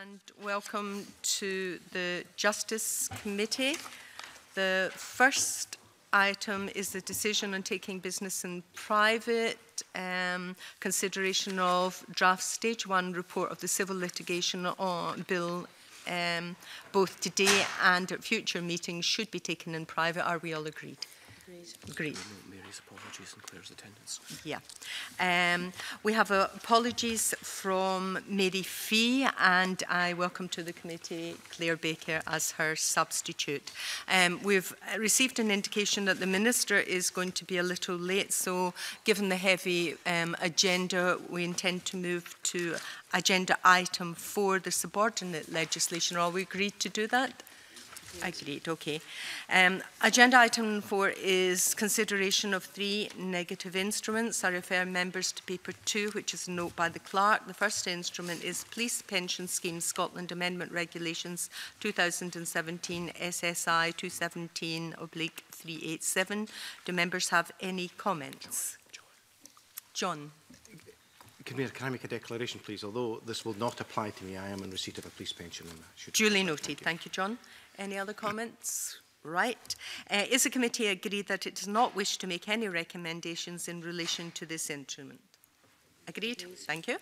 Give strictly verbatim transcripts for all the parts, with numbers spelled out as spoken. and welcome to the Justice Committee. The first item is the decision on taking business in private, um, consideration of draft stage one report of the civil litigation on bill. Um, both today and at future meetings should be taken in private. Are we all agreed? Agreed. Mary's apologies and Claire's attendance. Yeah. Um, we have uh, apologies from Mary Fee, and I welcome to the committee Claire Baker as her substitute. Um, we've received an indication that the Minister is going to be a little late, so given the heavy um, agenda, we intend to move to agenda item four, the subordinate legislation. Are we agreed to do that? Agreed, okay. Um, agenda item four is consideration of three negative instruments. I refer members to paper two, which is a note by the clerk. The first instrument is Police Pension Scheme Scotland Amendment Regulations twenty seventeen S S I two seventeen oblique three eighty-seven. Do members have any comments? John. Mayor, can I make a declaration, please? Although this will not apply to me, I am in receipt of a police pension. And should duly noted. Thank you. Thank you, John. Any other comments? Right. Uh, is the committee agreed that it does not wish to make any recommendations in relation to this instrument? Agreed. Thank you.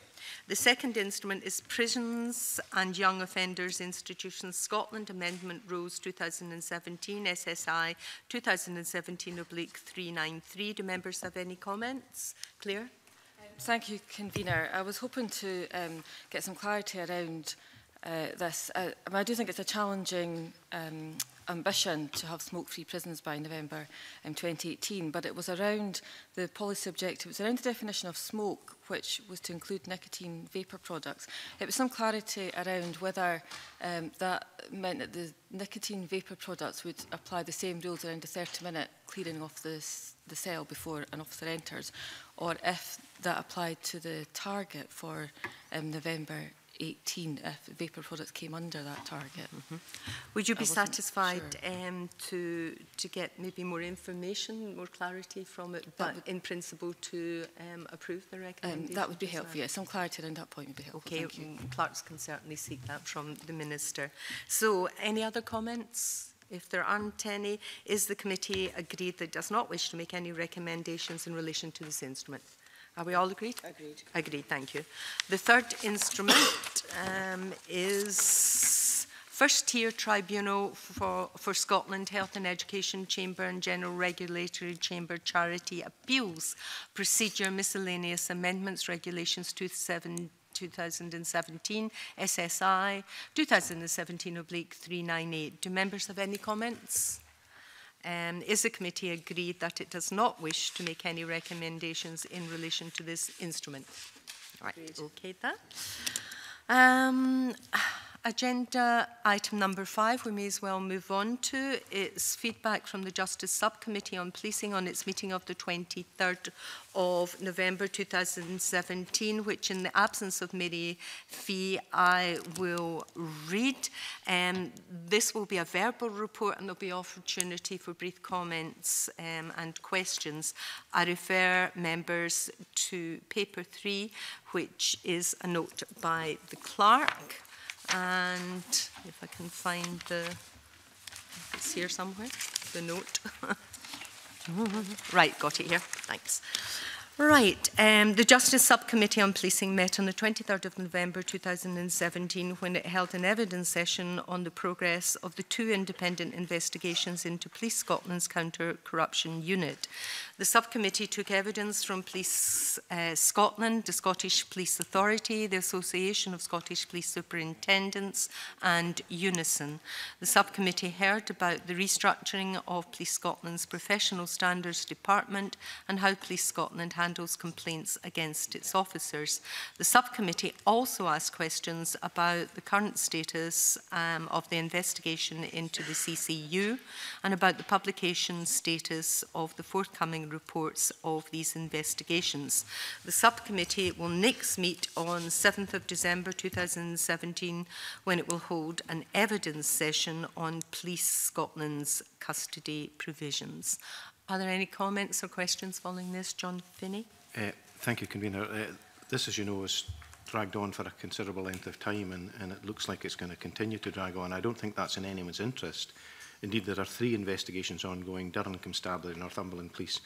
The second instrument is Prisons and Young Offenders Institutions Scotland Amendment Rules twenty seventeen, S S I twenty seventeen oblique three ninety-three. Do members have any comments? Claire? Thank you, Convener. I was hoping to um, get some clarity around uh, this. I, I do think it's a challenging um, ambition to have smoke-free prisons by November um, twenty eighteen, but it was around the policy objective, it was around the definition of smoke, which was to include nicotine vapour products. It was some clarity around whether um, that meant that the nicotine vapour products would apply the same rules around a thirty minute clearing off the, the cell before an officer enters, or if that applied to the target for um, November eighteen, if vapour products came under that target. Mm-hmm. Would you be satisfied sure. um, to, to get maybe more information, more clarity from it, but would, in principle to um, approve the recommendation? Um, that would be helpful, yes. Some clarity around that point would be helpful. Okay, clerks can certainly seek that from the Minister. So, any other comments? If there aren't any, is the committee agreed that it does not wish to make any recommendations in relation to this instrument? Are we all agreed? Agreed. Agreed, thank you. The third instrument um, is First Tier Tribunal for, for Scotland Health and Education Chamber and General Regulatory Chamber Charity Appeals Procedure Miscellaneous Amendments Regulations two thousand seventeen S S I twenty seventeen oblique three ninety-eight. Do members have any comments? Um, is the committee agreed that it does not wish to make any recommendations in relation to this instrument? Right. Okay, that. Um, agenda item number five, we may as well move on to. It's feedback from the Justice Subcommittee on Policing on its meeting of the twenty-third of November two thousand seventeen, which in the absence of Mary Fee, I will read. Um, this will be a verbal report and there will be opportunity for brief comments um, and questions. I refer members to paper three, which is a note by the clerk. And if I can find the, it's here somewhere, the note. Right, got it here. Thanks. Right, um, the Justice Subcommittee on Policing met on the twenty-third of November two thousand seventeen when it held an evidence session on the progress of the two independent investigations into Police Scotland's counter-corruption unit. The subcommittee took evidence from Police uh, Scotland, the Scottish Police Authority, the Association of Scottish Police Superintendents and Unison. The subcommittee heard about the restructuring of Police Scotland's Professional Standards Department and how Police Scotland handles complaints against its officers. The subcommittee also asked questions about the current status um, of the investigation into the C C U and about the publication status of the forthcoming reports of these investigations. The subcommittee will next meet on seventh of December two thousand seventeen when it will hold an evidence session on Police Scotland's custody provisions. Are there any comments or questions following this? John Finney? Uh, thank you, Convener. Uh, this, as you know, is dragged on for a considerable length of time, and, and it looks like it's going to continue to drag on. I don't think that's in anyone's interest. Indeed, there are three investigations ongoing: Durham Constabulary, Northumberland Police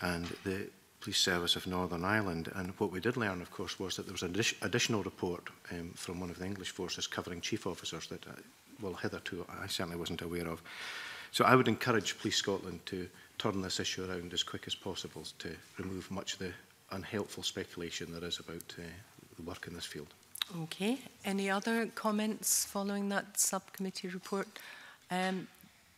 and the Police Service of Northern Ireland. And what we did learn, of course, was that there was an addi additional report um, from one of the English forces covering chief officers that, uh, well, hitherto I certainly wasn't aware of. So I would encourage Police Scotland to turn this issue around as quick as possible to remove much of the unhelpful speculation there is about uh, the work in this field. Okay. Any other comments following that subcommittee report? Um,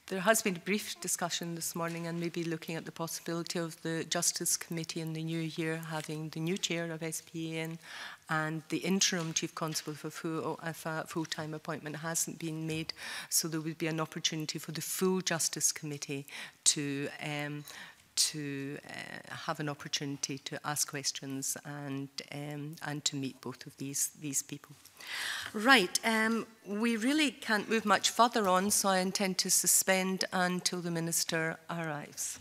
there has been a brief discussion this morning and maybe looking at the possibility of the Justice Committee in the new year having the new chair of S P A N and the interim Chief Constable for full, if a full-time appointment hasn't been made. So there would be an opportunity for the full Justice Committee to um, to uh, have an opportunity to ask questions and um, and to meet both of these these people. Right, um, we really can't move much further on, so I intend to suspend until the Minister arrives.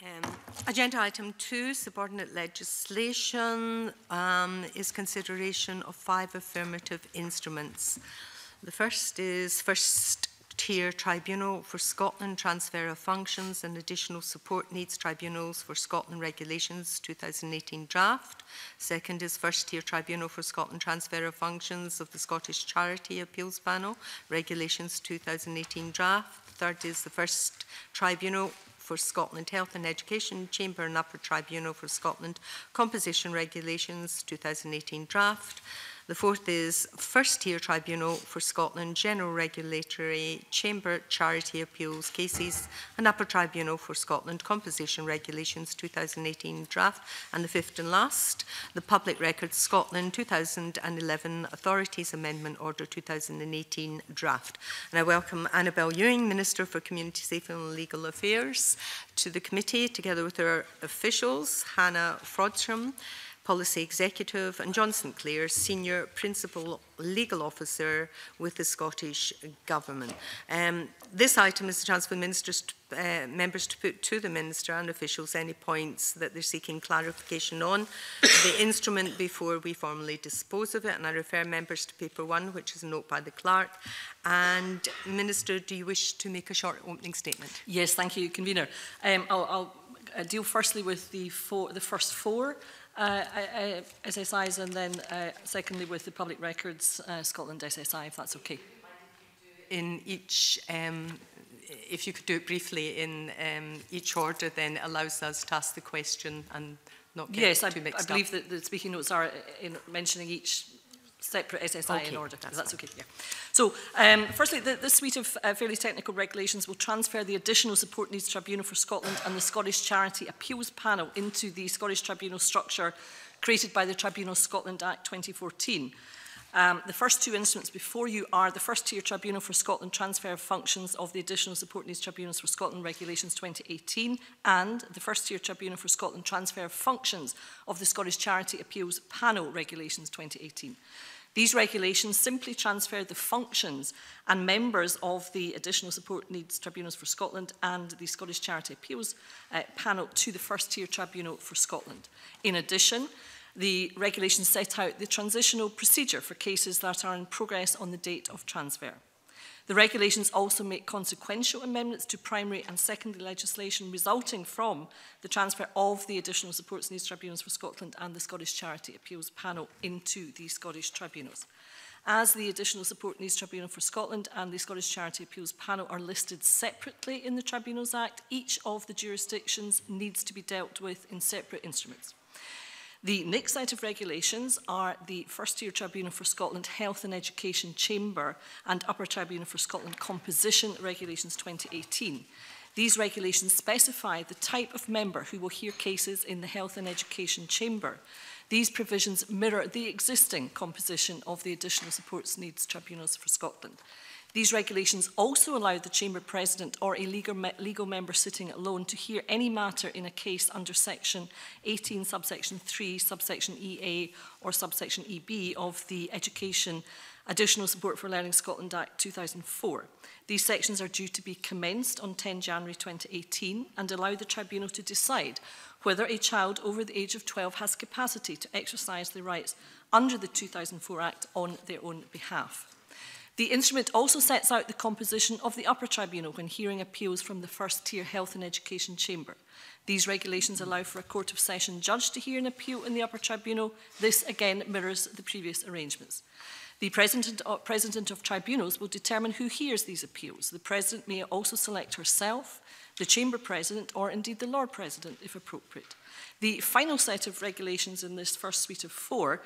Um, agenda item two, subordinate legislation, um, is consideration of five affirmative instruments. The first is First Tier Tribunal for Scotland, Transfer of Functions and Additional Support Needs Tribunals for Scotland Regulations twenty eighteen Draft. Second is First Tier Tribunal for Scotland, Transfer of Functions of the Scottish Charity Appeals Panel, Regulations twenty eighteen Draft. Third is the First Tribunal for Scotland Health and Education Chamber and Upper Tribunal for Scotland Composition Regulations twenty eighteen Draft. The fourth is First Tier Tribunal for Scotland General Regulatory Chamber Charity Appeals Cases and Upper Tribunal for Scotland Composition Regulations twenty eighteen Draft. And the fifth and last, the Public Records Scotland twenty eleven Authorities Amendment Order twenty eighteen Draft. And I welcome Annabelle Ewing, Minister for Community Safety and Legal Affairs, to the committee, together with her officials, Hannah Frodsham, Policy Executive, and John Saint Clair, Senior Principal Legal Officer with the Scottish Government. Um, this item is the chance for ministers to, uh, members to put to the Minister and officials any points that they're seeking clarification on the instrument before we formally dispose of it. And I refer members to paper one, which is a note by the clerk. And Minister, do you wish to make a short opening statement? Yes, thank you, Convener. Um, I'll, I'll deal firstly with the, four, the first four. Uh, I, I, S S Is, and then uh, secondly with the Public Records uh, Scotland S S I, if that's okay. In each, um, if you could do it briefly in um, each order, then allows us to ask the question and not get yes, too mixed up. Yes, I believe that the speaking notes are in mentioning each separate S S I okay, in order. That's, that's okay. Yeah. So, um, firstly, the, this suite of uh, fairly technical regulations will transfer the Additional Support Needs Tribunal for Scotland and the Scottish Charity Appeals Panel into the Scottish Tribunal structure created by the Tribunal Scotland Act twenty fourteen. Um, the first two instruments before you are the First Tier Tribunal for Scotland Transfer of Functions of the Additional Support Needs Tribunals for Scotland Regulations twenty eighteen and the First Tier Tribunal for Scotland Transfer of Functions of the Scottish Charity Appeals Panel Regulations twenty eighteen. These regulations simply transfer the functions and members of the Additional Support Needs Tribunals for Scotland and the Scottish Charity Appeals uh, Panel to the First Tier Tribunal for Scotland. In addition, The regulations set out the transitional procedure for cases that are in progress on the date of transfer. The regulations also make consequential amendments to primary and secondary legislation resulting from the transfer of the Additional Support Needs Tribunals for Scotland and the Scottish Charity Appeals Panel into the Scottish Tribunals. As the Additional Support Needs Tribunal for Scotland and the Scottish Charity Appeals Panel are listed separately in the Tribunals Act, each of the jurisdictions needs to be dealt with in separate instruments. The next set of regulations are the First Tier Tribunal for Scotland Health and Education Chamber and Upper Tribunal for Scotland Composition Regulations twenty eighteen. These regulations specify the type of member who will hear cases in the Health and Education Chamber. These provisions mirror the existing composition of the Additional Support Needs Tribunals for Scotland. These regulations also allow the Chamber President or a legal, me legal member sitting alone to hear any matter in a case under Section eighteen, Subsection three, Subsection E A or Subsection E B of the Education Additional Support for Learning Scotland Act two thousand four. These sections are due to be commenced on the tenth of January twenty eighteen and allow the Tribunal to decide whether a child over the age of twelve has capacity to exercise their rights under the two thousand four Act on their own behalf. The instrument also sets out the composition of the Upper Tribunal when hearing appeals from the First Tier Health and Education Chamber. These regulations allow for a Court of Session judge to hear an appeal in the Upper Tribunal. This again mirrors the previous arrangements. The president, uh, president of tribunals will determine who hears these appeals. The President may also select herself, the Chamber President, or indeed the Lord President, if appropriate. The final set of regulations in this first suite of four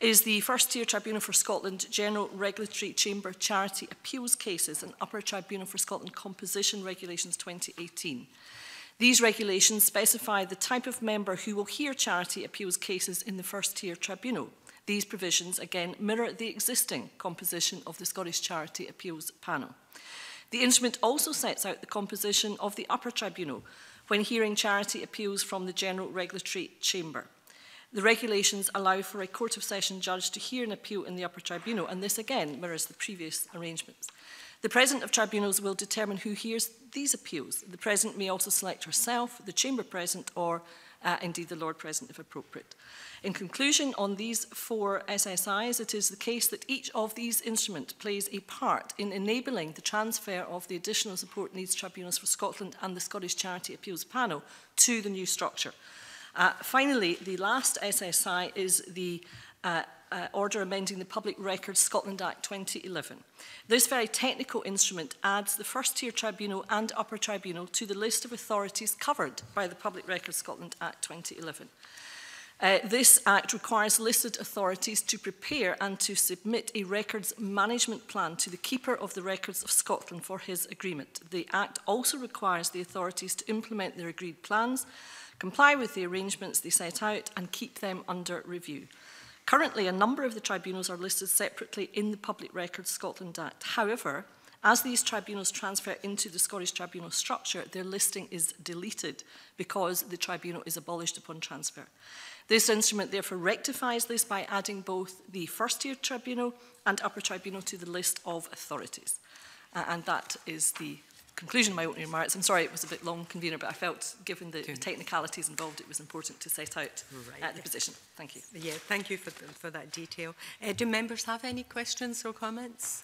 is the First Tier Tribunal for Scotland General Regulatory Chamber Charity Appeals Cases and Upper Tribunal for Scotland Composition Regulations twenty eighteen. These regulations specify the type of member who will hear charity appeals cases in the First Tier Tribunal. These provisions, again, mirror the existing composition of the Scottish Charity Appeals Panel. The instrument also sets out the composition of the Upper Tribunal when hearing charity appeals from the General Regulatory Chamber. The regulations allow for a Court of Session judge to hear an appeal in the Upper Tribunal, and this again mirrors the previous arrangements. The President of Tribunals will determine who hears these appeals. The President may also select herself, the Chamber President, or uh, indeed the Lord President if appropriate. In conclusion, on these four S S Is, it is the case that each of these instruments plays a part in enabling the transfer of the Additional Support Needs Tribunals for Scotland and the Scottish Charity Appeals Panel to the new structure. Uh, finally, the last S S I is the uh, Uh, order amending the Public Records (Scotland) Act twenty eleven. This very technical instrument adds the First Tier Tribunal and Upper Tribunal to the list of authorities covered by the Public Records (Scotland) Act twenty eleven. Uh, this Act requires listed authorities to prepare and to submit a records management plan to the Keeper of the Records of Scotland for his agreement. The Act also requires the authorities to implement their agreed plans, comply with the arrangements they set out, and keep them under review. Currently, a number of the tribunals are listed separately in the Public Records (Scotland) Act. However, as these tribunals transfer into the Scottish tribunal structure, their listing is deleted because the tribunal is abolished upon transfer. This instrument therefore rectifies this by adding both the First Tier Tribunal and Upper Tribunal to the list of authorities. Uh, and that is the conclusion of my opening remarks. I'm sorry it was a bit long, convener, but I felt, given the technicalities involved, it was important to set out right. uh, the yes. position. Thank you. Yeah, thank you for, for that detail. Uh, do members have any questions or comments?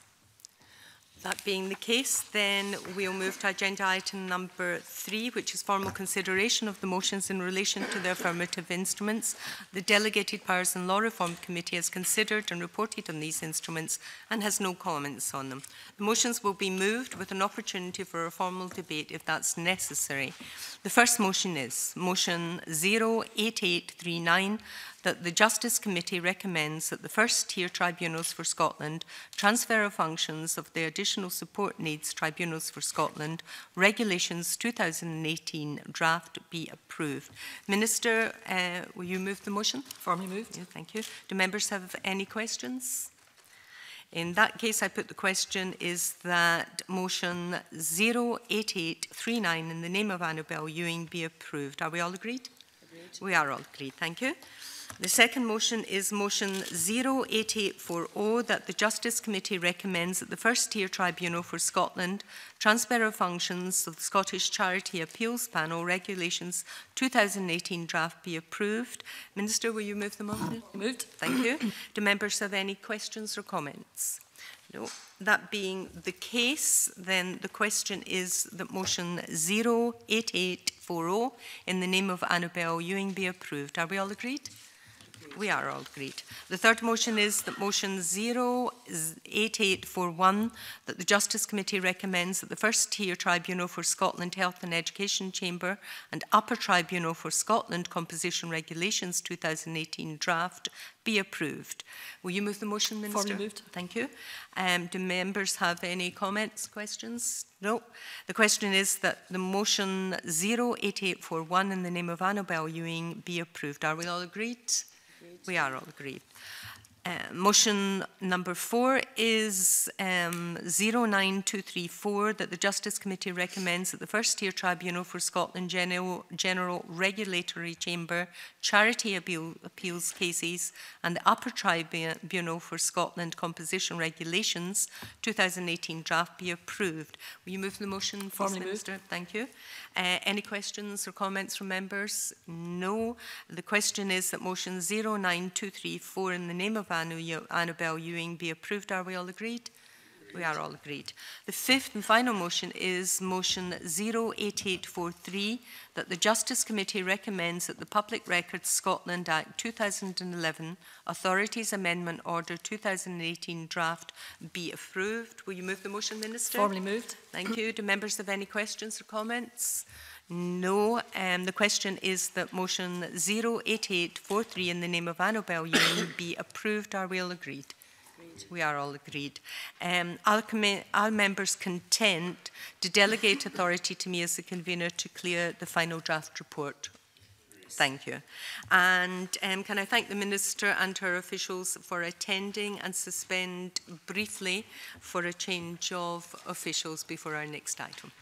That being the case, then we'll move to agenda item number three, which is formal consideration of the motions in relation to the affirmative instruments. The Delegated Powers and Law Reform Committee has considered and reported on these instruments and has no comments on them. The motions will be moved with an opportunity for a formal debate if that's necessary. The first motion is motion zero eight eight three nine, that the Justice Committee recommends that the First Tier Tribunals for Scotland transfer of functions of the Additional Support Needs Tribunals for Scotland Regulations twenty eighteen draft be approved. Minister, uh, will you move the motion? Formally moved. Yeah, thank you. Do members have any questions? In that case, I put the question, is that motion zero eight eight three nine in the name of Annabelle Ewing be approved? Are we all agreed? Agreed. We are all agreed. Thank you. The second motion is motion zero eight eight four zero, that the Justice Committee recommends that the First Tier Tribunal for Scotland transfer of functions of the Scottish Charity Appeals Panel Regulations two thousand eighteen draft be approved. Minister, will you move them on? Moved. Thank you. Do members have any questions or comments? No. That being the case, then the question is that motion zero eight eight four zero in the name of Annabelle Ewing be approved. Are we all agreed? We are all agreed. The third motion is that motion zero eight eight four one, that the Justice Committee recommends that the First Tier Tribunal for Scotland Health and Education Chamber and Upper Tribunal for Scotland Composition Regulations two thousand eighteen draft be approved. Will you move the motion, Minister? Formally moved. Thank you. Um, do members have any comments, questions? No. The question is that the motion zero eight eight four one in the name of Annabelle Ewing be approved. Are we all agreed? We are all agreed. Uh, motion number four is um, zero nine two three four, that the Justice Committee recommends that the First Tier Tribunal for Scotland General, General Regulatory Chamber Charity Appeal, Appeals Cases and the Upper Tribunal for Scotland Composition Regulations two thousand eighteen draft be approved. Will you move the motion, please, Minister? Thank you. Uh, any questions or comments from members? No. The question is that motion zero nine two three four in the name of Annabelle Ewing be approved. Are we all agreed? Agreed. We are all agreed. The fifth and final motion is motion zero eight eight four three, that the Justice Committee recommends that the Public Records (Scotland) Act two thousand eleven Authorities Amendment Order two thousand eighteen draft be approved. Will you move the motion, Minister? Formally moved. Thank you. Do members have any questions or comments? No. Um, the question is that motion zero eight eight four three in the name of Annabelle Ewing be approved. Are we all agreed? Agreed. We are all agreed. Um, I'll I'll members consent to delegate authority to me as the convener to clear the final draft report. Thank you. And um, can I thank the Minister and her officials for attending and suspend briefly for a change of officials before our next item.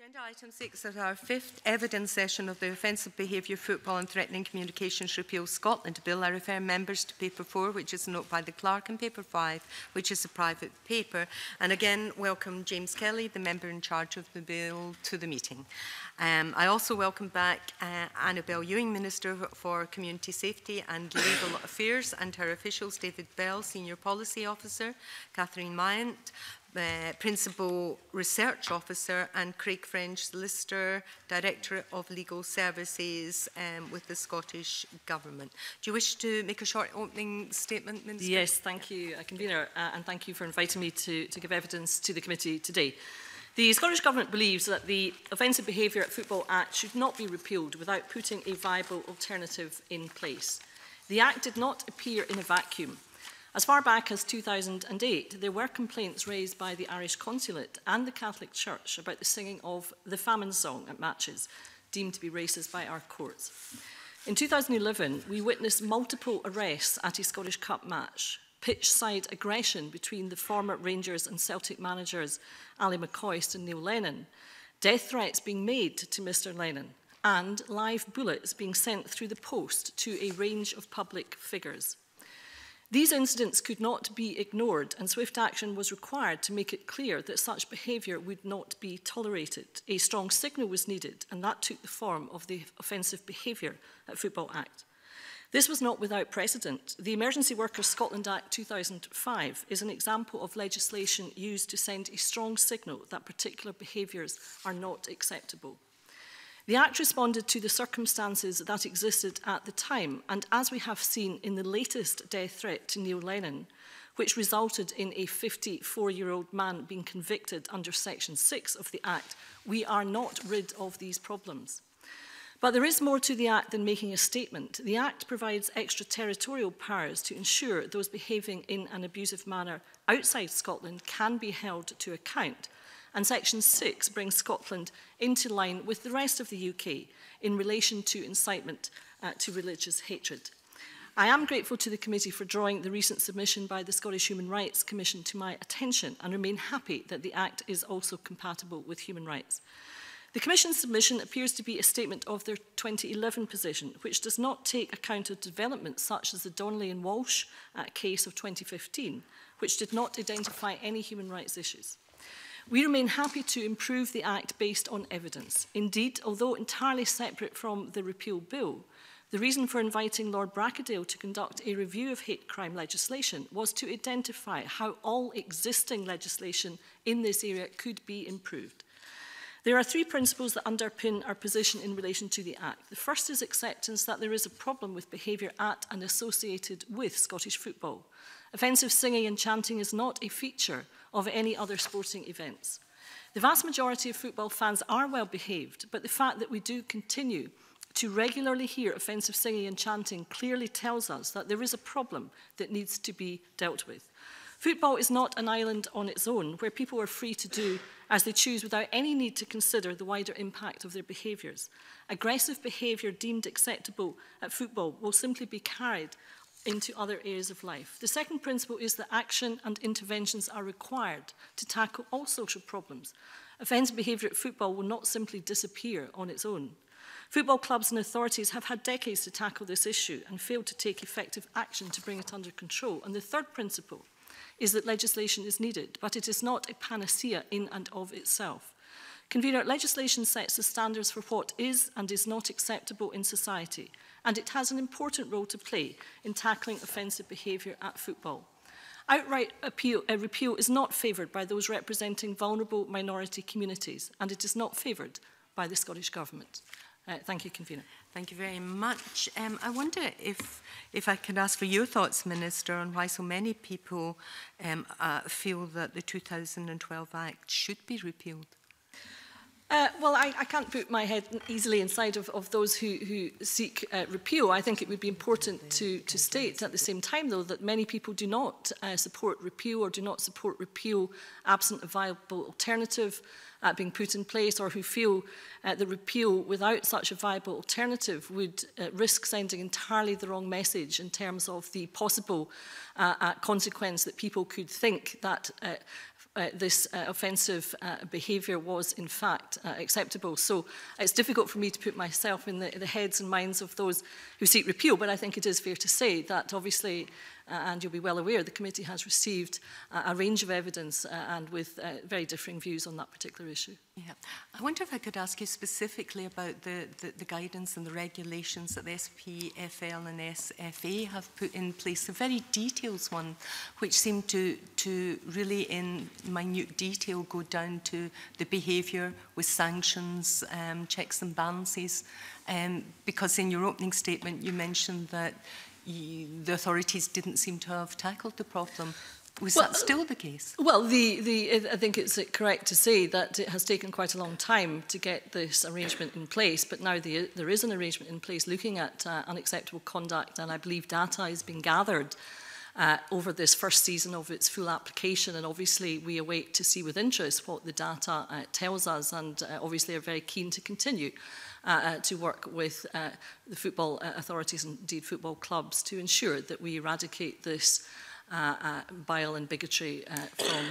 Agenda item six is our fifth evidence session of the Offensive Behaviour, Football and Threatening Communications Repeal Scotland Bill. I refer members to paper four, which is a note by the clerk, and paper five, which is a private paper. And again, welcome James Kelly, the member in charge of the bill, to the meeting. Um, I also welcome back uh, Annabelle Ewing, Minister for Community Safety and Legal Affairs, and her officials, David Bell, Senior Policy Officer, Catherine Myant, Uh, Principal Research Officer, and Craig French, Solicitor, Directorate of Legal Services um, with the Scottish Government. Do you wish to make a short opening statement, Minister? Yes, thank you, uh, Convener, uh, and thank you for inviting me to, to give evidence to the committee today. The Scottish Government believes that the Offensive Behaviour at Football Act should not be repealed without putting a viable alternative in place. The Act did not appear in a vacuum. As far back as two thousand eight, there were complaints raised by the Irish Consulate and the Catholic Church about the singing of the Famine Song at matches, deemed to be racist by our courts. In two thousand eleven, we witnessed multiple arrests at a Scottish Cup match, pitch-side aggression between the former Rangers and Celtic managers Ali McCoist and Neil Lennon, death threats being made to Mister Lennon, and live bullets being sent through the post to a range of public figures. These incidents could not be ignored, and swift action was required to make it clear that such behaviour would not be tolerated. A strong signal was needed, and that took the form of the Offensive Behaviour at Football Act. This was not without precedent. The Emergency Workers Scotland Act two thousand five is an example of legislation used to send a strong signal that particular behaviours are not acceptable. The Act responded to the circumstances that existed at the time, and as we have seen in the latest death threat to Neil Lennon, which resulted in a fifty-four-year-old man being convicted under Section six of the Act, we are not rid of these problems. But there is more to the Act than making a statement. The Act provides extraterritorial powers to ensure those behaving in an abusive manner outside Scotland can be held to account. And Section six brings Scotland into line with the rest of the U K in relation to incitement uh, to religious hatred. I am grateful to the committee for drawing the recent submission by the Scottish Human Rights Commission to my attention, and remain happy that the Act is also compatible with human rights. The Commission's submission appears to be a statement of their twenty eleven position, which does not take account of developments such as the Donnelly and Walsh uh, case of twenty fifteen, which did not identify any human rights issues. We remain happy to improve the Act based on evidence. Indeed, although entirely separate from the repeal bill, the reason for inviting Lord Bracadale to conduct a review of hate crime legislation was to identify how all existing legislation in this area could be improved. There are three principles that underpin our position in relation to the Act. The first is acceptance that there is a problem with behaviour at and associated with Scottish football. Offensive singing and chanting is not a feature of any other sporting events. The vast majority of football fans are well behaved, but the fact that we do continue to regularly hear offensive singing and chanting clearly tells us that there is a problem that needs to be dealt with. Football is not an island on its own where people are free to do as they choose without any need to consider the wider impact of their behaviours. Aggressive behaviour deemed acceptable at football will simply be carried into other areas of life. The second principle is that action and interventions are required to tackle all social problems. Offensive behaviour at football will not simply disappear on its own. Football clubs and authorities have had decades to tackle this issue and failed to take effective action to bring it under control. And the third principle is that legislation is needed, but it is not a panacea in and of itself. Convener, legislation sets the standards for what is and is not acceptable in society, and it has an important role to play in tackling offensive behaviour at football. Outright appeal, uh, repeal is not favoured by those representing vulnerable minority communities, and it is not favoured by the Scottish Government. Uh, thank you, Convener. Thank you very much. Um, I wonder if, if I could ask for your thoughts, Minister, on why so many people um, uh, feel that the two thousand twelve Act should be repealed. Uh, well, I, I can't put my head easily inside of, of those who, who seek uh, repeal. I think it would be important to, to state at the same time, though, that many people do not uh, support repeal or do not support repeal absent a viable alternative uh, being put in place, or who feel uh, that repeal without such a viable alternative would uh, risk sending entirely the wrong message in terms of the possible uh, uh, consequence that people could think that uh, uh, this uh, offensive uh, behaviour was in fact uh, acceptable. So it's difficult for me to put myself in the, the heads and minds of those who seek repeal, but I think it is fair to say that obviously, uh, and you'll be well aware, the committee has received uh, a range of evidence uh, and with uh, very differing views on that particular issue. Yeah. I wonder if I could ask you specifically about the, the, the guidance and the regulations that the S P F L and S F A have put in place, a very detailed one, which seemed to, to really in minute detail go down to the behaviour with sanctions, um, checks and balances, um, because in your opening statement you mentioned that you, the authorities didn't seem to have tackled the problem. Was well, that still the case? Well, the, the, I think it's correct to say that it has taken quite a long time to get this arrangement in place, but now the, there is an arrangement in place looking at uh, unacceptable conduct, and I believe data has been gathered uh, over this first season of its full application, and obviously we await to see with interest what the data uh, tells us, and uh, obviously are very keen to continue Uh, to work with uh, the football uh, authorities and indeed football clubs to ensure that we eradicate this uh, uh, bile and bigotry uh, from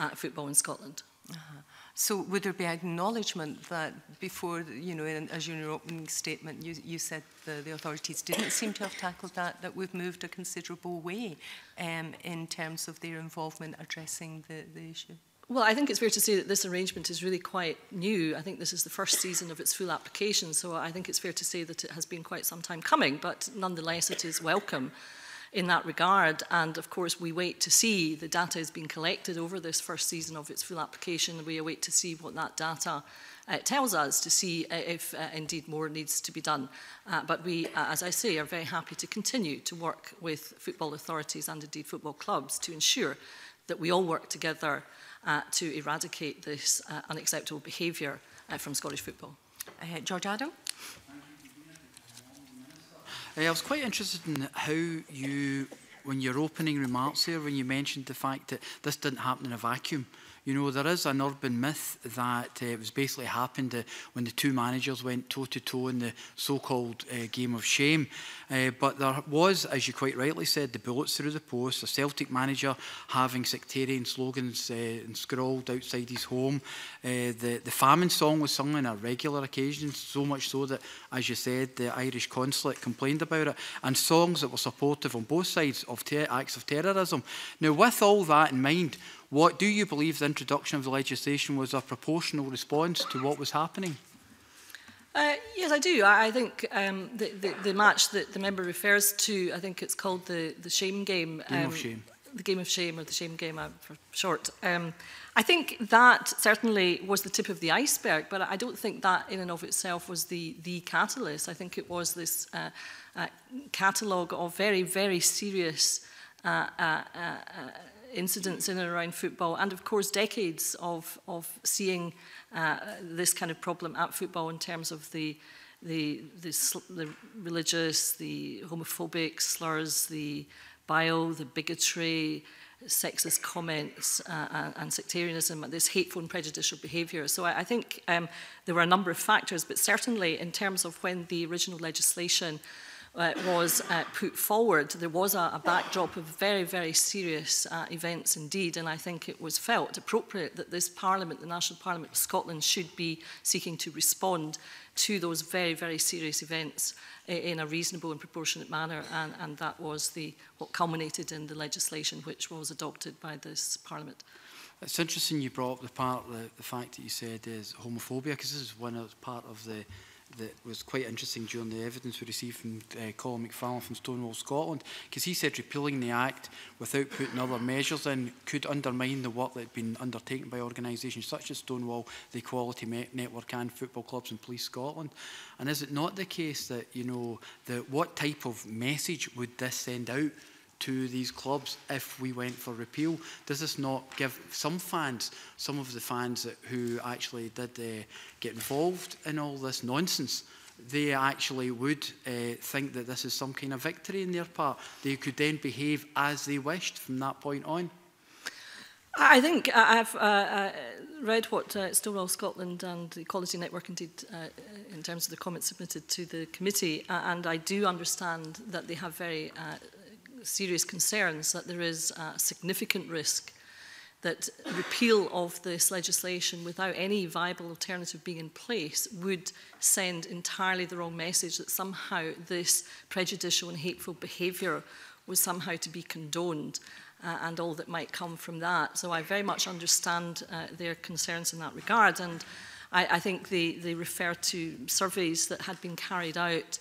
uh, football in Scotland. Uh-huh. So would there be acknowledgement that before, you know, in, as in your opening statement, you, you said the, the authorities didn't seem to have tackled that, that we've moved a considerable way um, in terms of their involvement addressing the, the issue? Well, I think it's fair to say that this arrangement is really quite new. I think this is the first season of its full application, so I think it's fair to say that it has been quite some time coming, but nonetheless it is welcome in that regard. And of course we wait to see, the data has been collected over this first season of its full application, we await to see what that data uh, tells us, to see if uh, indeed more needs to be done. Uh, but we, as I say, are very happy to continue to work with football authorities and indeed football clubs to ensure that we all work together Uh, to eradicate this uh, unacceptable behaviour uh, from Scottish football. Uh, George Adam? Uh, I was quite interested in how you, when your opening remarks there, when you mentioned the fact that this didn't happen in a vacuum. You know, there is an urban myth that uh, it was basically happened uh, when the two managers went toe-to-toe in the so-called uh, game of shame. Uh, but there was, as you quite rightly said, the bullets through the post, a Celtic manager having sectarian slogans uh, inscribed outside his home. Uh, the, the famine song was sung on a regular occasion, so much so that, as you said, the Irish consulate complained about it, and songs that were supportive on both sides of acts of terrorism. Now, with all that in mind, what do you believe the introduction of the legislation was a proportional response to what was happening? Uh, yes, I do. I, I think um, the, the, the match that the member refers to, I think it's called the, the shame game. Game um, of shame. The game of shame, or the shame game uh, for short. Um, I think that certainly was the tip of the iceberg, but I don't think that in and of itself was the, the catalyst. I think it was this uh, uh, catalogue of very, very serious uh, uh, uh, incidents in and around football, and of course decades of, of seeing uh, this kind of problem at football in terms of the, the, the, the religious, the homophobic slurs, the bile, the bigotry, sexist comments uh, and sectarianism, this hateful and prejudicial behaviour. So I, I think um, there were a number of factors, but certainly in terms of when the original legislation Uh, was uh, put forward, there was a, a backdrop of very, very serious uh, events indeed, and I think it was felt appropriate that this Parliament, the National Parliament of Scotland, should be seeking to respond to those very, very serious events in, in a reasonable and proportionate manner, and, and that was the, what culminated in the legislation which was adopted by this Parliament. It's interesting you brought up the part, the, the fact that you said is homophobia, because this is one of part of the that was quite interesting during the evidence we received from uh, Colin McFarlane from Stonewall Scotland, because he said repealing the Act without putting other measures in could undermine the work that had been undertaken by organisations such as Stonewall, the Equality Network and football clubs and Police Scotland. And is it not the case that, you know, that what type of message would this send out to these clubs if we went for repeal? Does this not give some fans, some of the fans that, who actually did uh, get involved in all this nonsense, they actually would uh, think that this is some kind of victory in their part? They could then behave as they wished from that point on? I think I've uh, read what uh, Stonewall Scotland and the Equality Network indeed uh, in terms of the comments submitted to the committee, uh, and I do understand that they have very... Uh, serious concerns that there is a significant risk that repeal of this legislation without any viable alternative being in place would send entirely the wrong message that somehow this prejudicial and hateful behaviour was somehow to be condoned uh, and all that might come from that. So I very much understand uh, their concerns in that regard. And I, I think they, they refer to surveys that had been carried out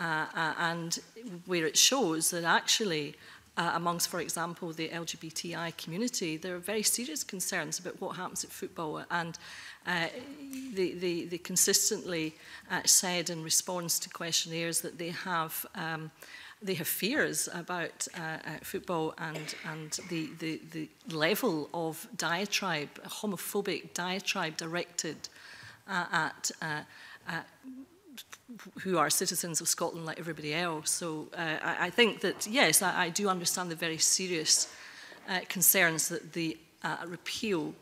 uh, uh, and where it shows that actually Uh, amongst, for example, the L G B T I community, there are very serious concerns about what happens at football. And uh, they, they, they consistently uh, said in response to questionnaires that they have, um, they have fears about uh, uh, football and, and the, the, the level of diatribe, homophobic diatribe directed uh, at uh, uh, who are citizens of Scotland like everybody else. So uh, I, I think that, yes, I, I do understand the very serious uh, concerns that the uh, repeal,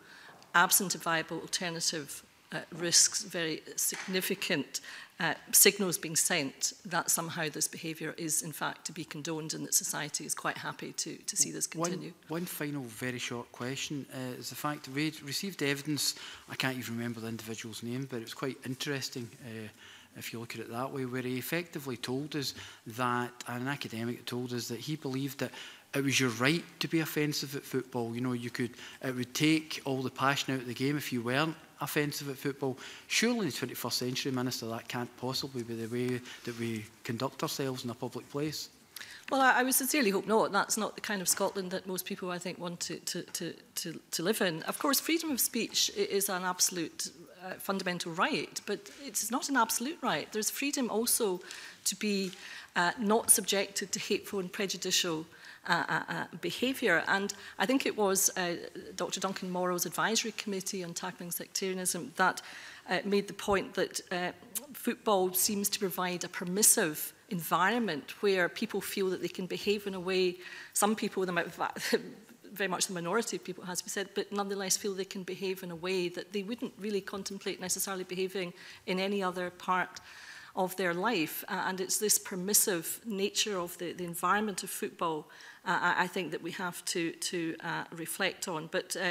absent a viable alternative, uh, risks very significant uh, signals being sent that somehow this behaviour is in fact to be condoned and that society is quite happy to, to see this continue. One, one final very short question uh, is the fact that we received evidence, I can't even remember the individual's name, but it was quite interesting uh, if you look at it that way, where he effectively told us that, an academic told us that he believed that it was your right to be offensive at football. You know, you could, it would take all the passion out of the game if you weren't offensive at football. Surely in the twenty-first century, Minister, that can't possibly be the way that we conduct ourselves in a public place. Well, I, I would sincerely hope not. That's not the kind of Scotland that most people, I think, want to, to, to, to, to live in. Of course, freedom of speech is an absolute Uh, fundamental right, but it's not an absolute right. There's freedom also to be uh, not subjected to hateful and prejudicial uh, uh, uh, behaviour. And I think it was uh, Doctor Duncan Morrow's advisory committee on tackling sectarianism that uh, made the point that uh, football seems to provide a permissive environment where people feel that they can behave in a way, some people, they might very much the minority of people, as we said, but nonetheless feel they can behave in a way that they wouldn't really contemplate necessarily behaving in any other part of their life. Uh, and it's this permissive nature of the, the environment of football, uh, I, I think, that we have to, to uh, reflect on. But uh,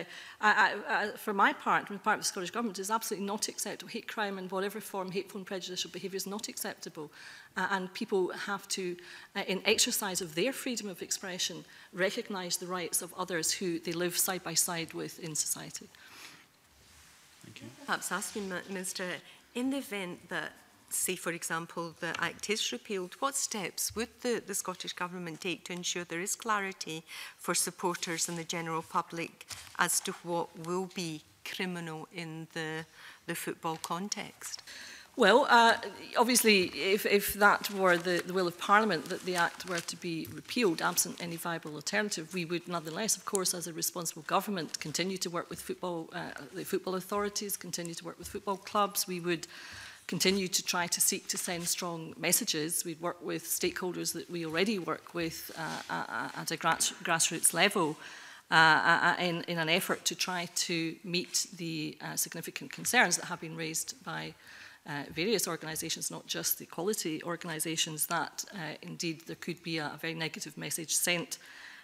I, I, I, for my part, on the part of the Scottish Government, it's absolutely not acceptable. Hate crime in whatever form, hateful and prejudicial behaviour is not acceptable. Uh, and people have to, uh, in exercise of their freedom of expression, recognise the rights of others who they live side by side with in society. Thank you. Perhaps asking, Minister, in the event that, say, for example, the Act is repealed, what steps would the, the Scottish Government take to ensure there is clarity for supporters and the general public as to what will be criminal in the, the football context? Well, uh, obviously, if, if that were the, the will of Parliament, that the Act were to be repealed, absent any viable alternative, we would nonetheless, of course, as a responsible government, continue to work with football, uh, the football authorities, continue to work with football clubs. We would continue to try to seek to send strong messages. We'd work with stakeholders that we already work with uh, at a grass, grassroots level Uh, in, in an effort to try to meet the uh, significant concerns that have been raised by uh, various organisations, not just the equality organisations, that uh, indeed there could be a, a very negative message sent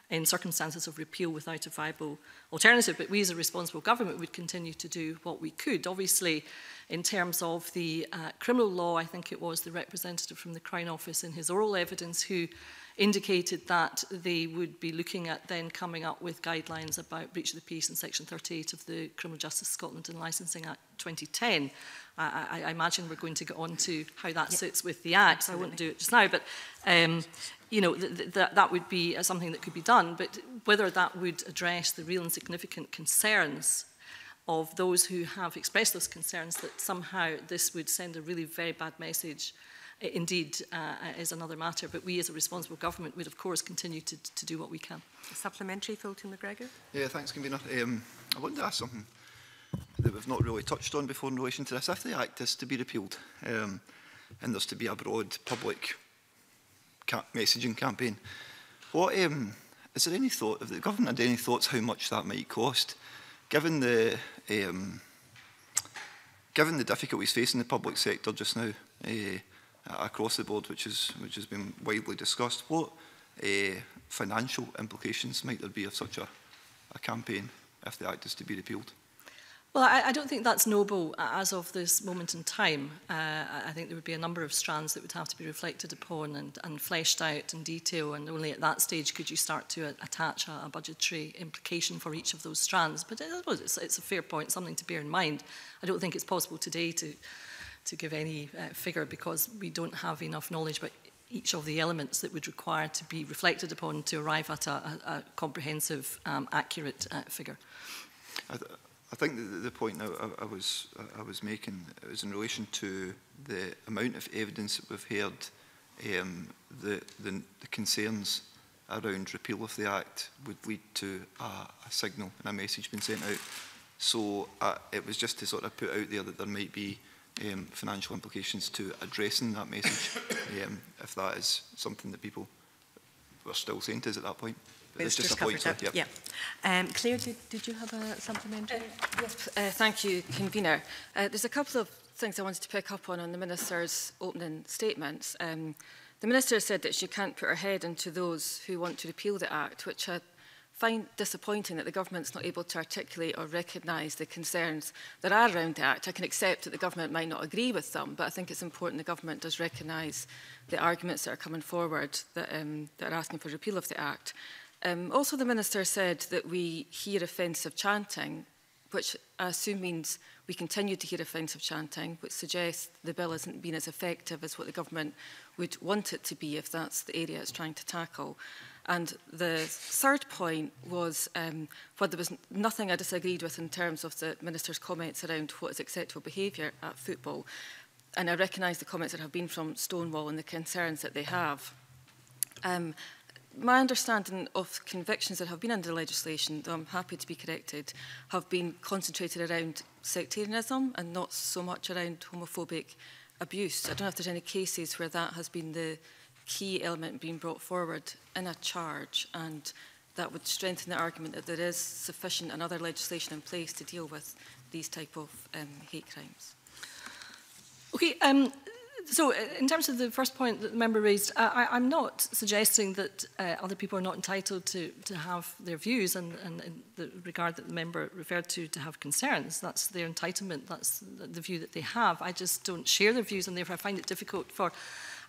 in circumstances of repeal without a viable alternative. But we as a responsible government would continue to do what we could. Obviously, in terms of the uh, criminal law, I think it was the representative from the Crown Office in his oral evidence who indicated that they would be looking at then coming up with guidelines about breach of the peace in Section thirty-eight of the Criminal Justice Scotland and Licensing Act twenty ten. I, I, I imagine we're going to get on to how that yeah. sits with the Act. Absolutely. I won't do it just now, but um, you know, th th that would be something that could be done. But whether that would address the real and significant concerns of those who have expressed those concerns, that somehow this would send a really very bad message indeed uh, is another matter, but we as a responsible government would of course continue to, to do what we can. Supplementary, Fulton McGregor. Yeah, thanks, Convener. Um, I wanted to ask something that we've not really touched on before in relation to this. If the Act is to be repealed um, and there's to be a broad public ca messaging campaign, what, um, is there any thought, if the government had any thoughts how much that might cost, given the, um, given the difficulties facing the public sector just now, uh, across the board, which is which has been widely discussed, what uh, financial implications might there be of such a, a campaign? if the Act is to be repealed? Well, I, I don't think that's noble as of this moment in time. Uh, I think there would be a number of strands that would have to be reflected upon and, and fleshed out in detail, and only at that stage could you start to a, attach a, a budgetary implication for each of those strands. But I suppose it's, it's a fair point, something to bear in mind. I don't think it's possible today to, to give any uh, figure, because we don't have enough knowledge about each of the elements that would require to be reflected upon to arrive at a, a, a comprehensive, um, accurate uh, figure. I th I think the, the point I, I, was, I was making is in relation to the amount of evidence that we've heard, um, the, the, the concerns around repeal of the Act would lead to a, a signal and a message being sent out. So uh, it was just to sort of put out there that there might be um, financial implications to addressing that message, um, if that is something that people were still saying to us at that point. It's just just a point, so, yep. Yeah. Um, Claire, did, did you have a supplementary? Uh, yes, uh, thank you, Convener. Uh, there's a couple of things I wanted to pick up on on the Minister's opening statements. Um, the Minister said that she can't put her head into those who want to repeal the Act, which I find disappointing that the government's not able to articulate or recognise the concerns that are around the Act. I can accept that the government might not agree with them, but I think it's important the government does recognise the arguments that are coming forward that, um, that are asking for repeal of the Act. Um, also, the Minister said that we hear offensive chanting, which I assume means we continue to hear offensive chanting, which suggests the bill isn't being as effective as what the government would want it to be, if that's the area it's trying to tackle. And the third point was, um, while there was nothing I disagreed with in terms of the Minister's comments around what is acceptable behaviour at football, and I recognise the comments that have been from Stonewall and the concerns that they have. Um, My understanding of convictions that have been under legislation, though I'm happy to be corrected, have been concentrated around sectarianism and not so much around homophobic abuse. I don't know if there's any cases where that has been the key element being brought forward in a charge, and that would strengthen the argument that there is sufficient and other legislation in place to deal with these type of um, hate crimes. Okay. Um So, in terms of the first point that the member raised, I, I'm not suggesting that uh, other people are not entitled to, to have their views, and, and in the regard that the member referred to, to have concerns. That's their entitlement, that's the view that they have. I just don't share their views, and therefore I find it difficult for...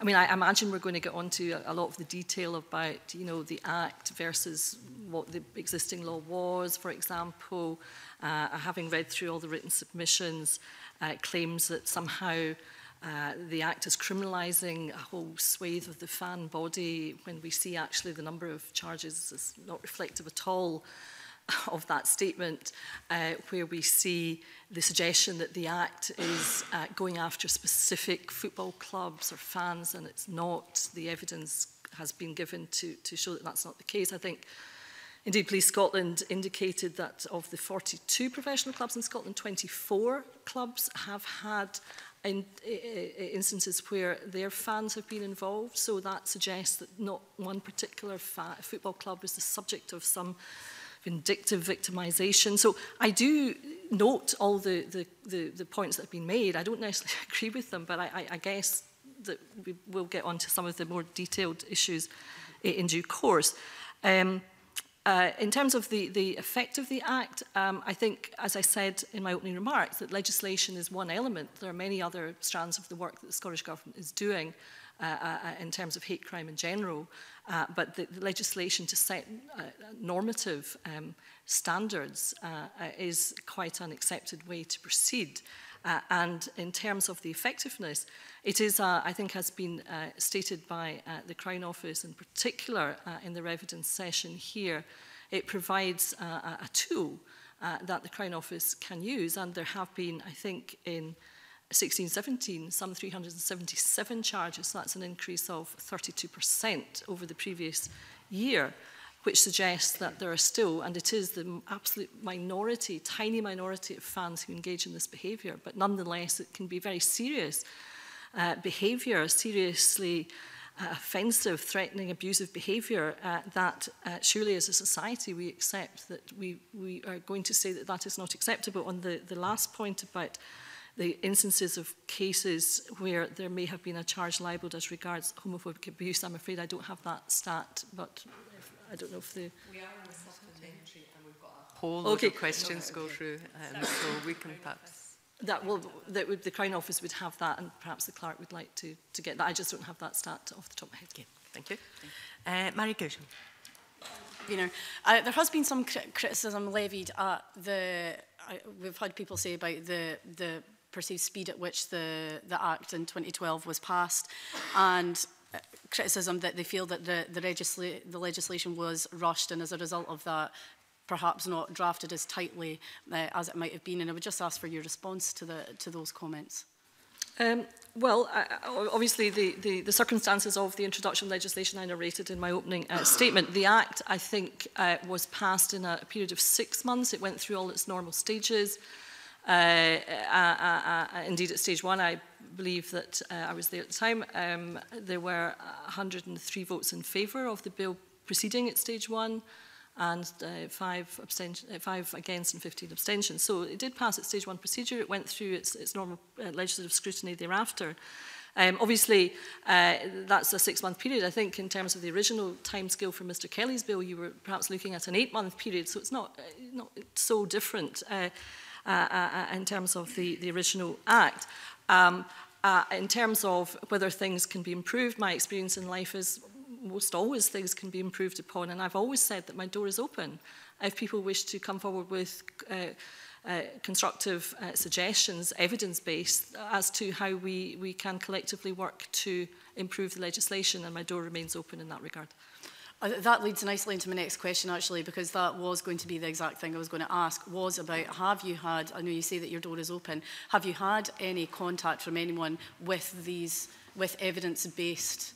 I mean, I imagine we're going to get onto a lot of the detail about, you know, the Act versus what the existing law was, for example. Uh, having read through all the written submissions, uh, claims that somehow... Uh, the Act is criminalising a whole swathe of the fan body, when we see actually the number of charges is not reflective at all of that statement, uh, where we see the suggestion that the Act is uh, going after specific football clubs or fans, and it's not. The evidence has been given to, to show that that's not the case. I think, indeed, Police Scotland indicated that of the forty-two professional clubs in Scotland, twenty-four clubs have had... in instances where their fans have been involved, so that suggests that not one particular fa football club is the subject of some vindictive victimisation. So I do note all the, the, the, the points that have been made. I don't necessarily agree with them, but I, I, I guess that we will get on to some of the more detailed issues in due course. Um, Uh, in terms of the, the effect of the Act, um, I think, as I said in my opening remarks, that legislation is one element. There are many other strands of the work that the Scottish Government is doing uh, uh, in terms of hate crime in general, uh, but the, the legislation to set uh, normative um, standards uh, is quite an accepted way to proceed. Uh, and in terms of the effectiveness, it is, uh, I think, has been uh, stated by uh, the Crown Office in particular uh, in their evidence session here. It provides uh, a tool uh, that the Crown Office can use, and there have been, I think, in sixteen seventeen, some three hundred seventy-seven charges. So that's an increase of thirty-two percent over the previous year, which suggests that there are still, and it is the absolute minority, tiny minority of fans who engage in this behaviour, but nonetheless it can be very serious uh, behaviour, seriously uh, offensive, threatening, abusive behaviour uh, that uh, surely as a society we accept that we, we are going to say that that is not acceptable. On the, the last point about the instances of cases where there may have been a charge libelled as regards homophobic abuse, I'm afraid I don't have that stat, but... I don't know if the... We are in the supplementary and we've got a whole okay. lot of questions okay. go through, um, so we can perhaps... That will, that would, the Crown Office would have that, and perhaps the clerk would like to, to get that. I just don't have that stat off the top of my head. Okay. Thank you. Uh, Mary Goodham. Uh, there has been some cri criticism levied at the... Uh, we've had people say about the, the perceived speed at which the, the Act in twenty twelve was passed, and uh, criticism that they feel that the, the, legisla the legislation was rushed, and as a result of that, perhaps not drafted as tightly uh, as it might have been. And I would just ask for your response to, the, to those comments. Um, well, I, obviously the, the, the circumstances of the introduction of legislation I narrated in my opening uh, statement. The Act, I think, uh, was passed in a period of six months. It went through all its normal stages. Uh, uh, uh, uh, indeed, at stage one, I believe that uh, I was there at the time, um, there were one hundred and three votes in favour of the bill proceeding at stage one, and uh, five, abstention, five against and fifteen abstentions. So it did pass its stage one procedure. It went through its, its normal uh, legislative scrutiny thereafter. Um, obviously, uh, that's a six-month period. I think in terms of the original timescale for Mister Kelly's bill, you were perhaps looking at an eight-month period, so it's not, uh, not so different uh, uh, uh, in terms of the, the original Act. Um, uh, in terms of whether things can be improved, my experience in life is most always things can be improved upon, and I've always said that my door is open. If people wish to come forward with uh, uh, constructive uh, suggestions, evidence-based, as to how we, we can collectively work to improve the legislation, and my door remains open in that regard. Uh, that leads nicely into my next question, actually, because that was going to be the exact thing I was going to ask, was about, have you had, I know you say that your door is open, have you had any contact from anyone with these, with evidence-based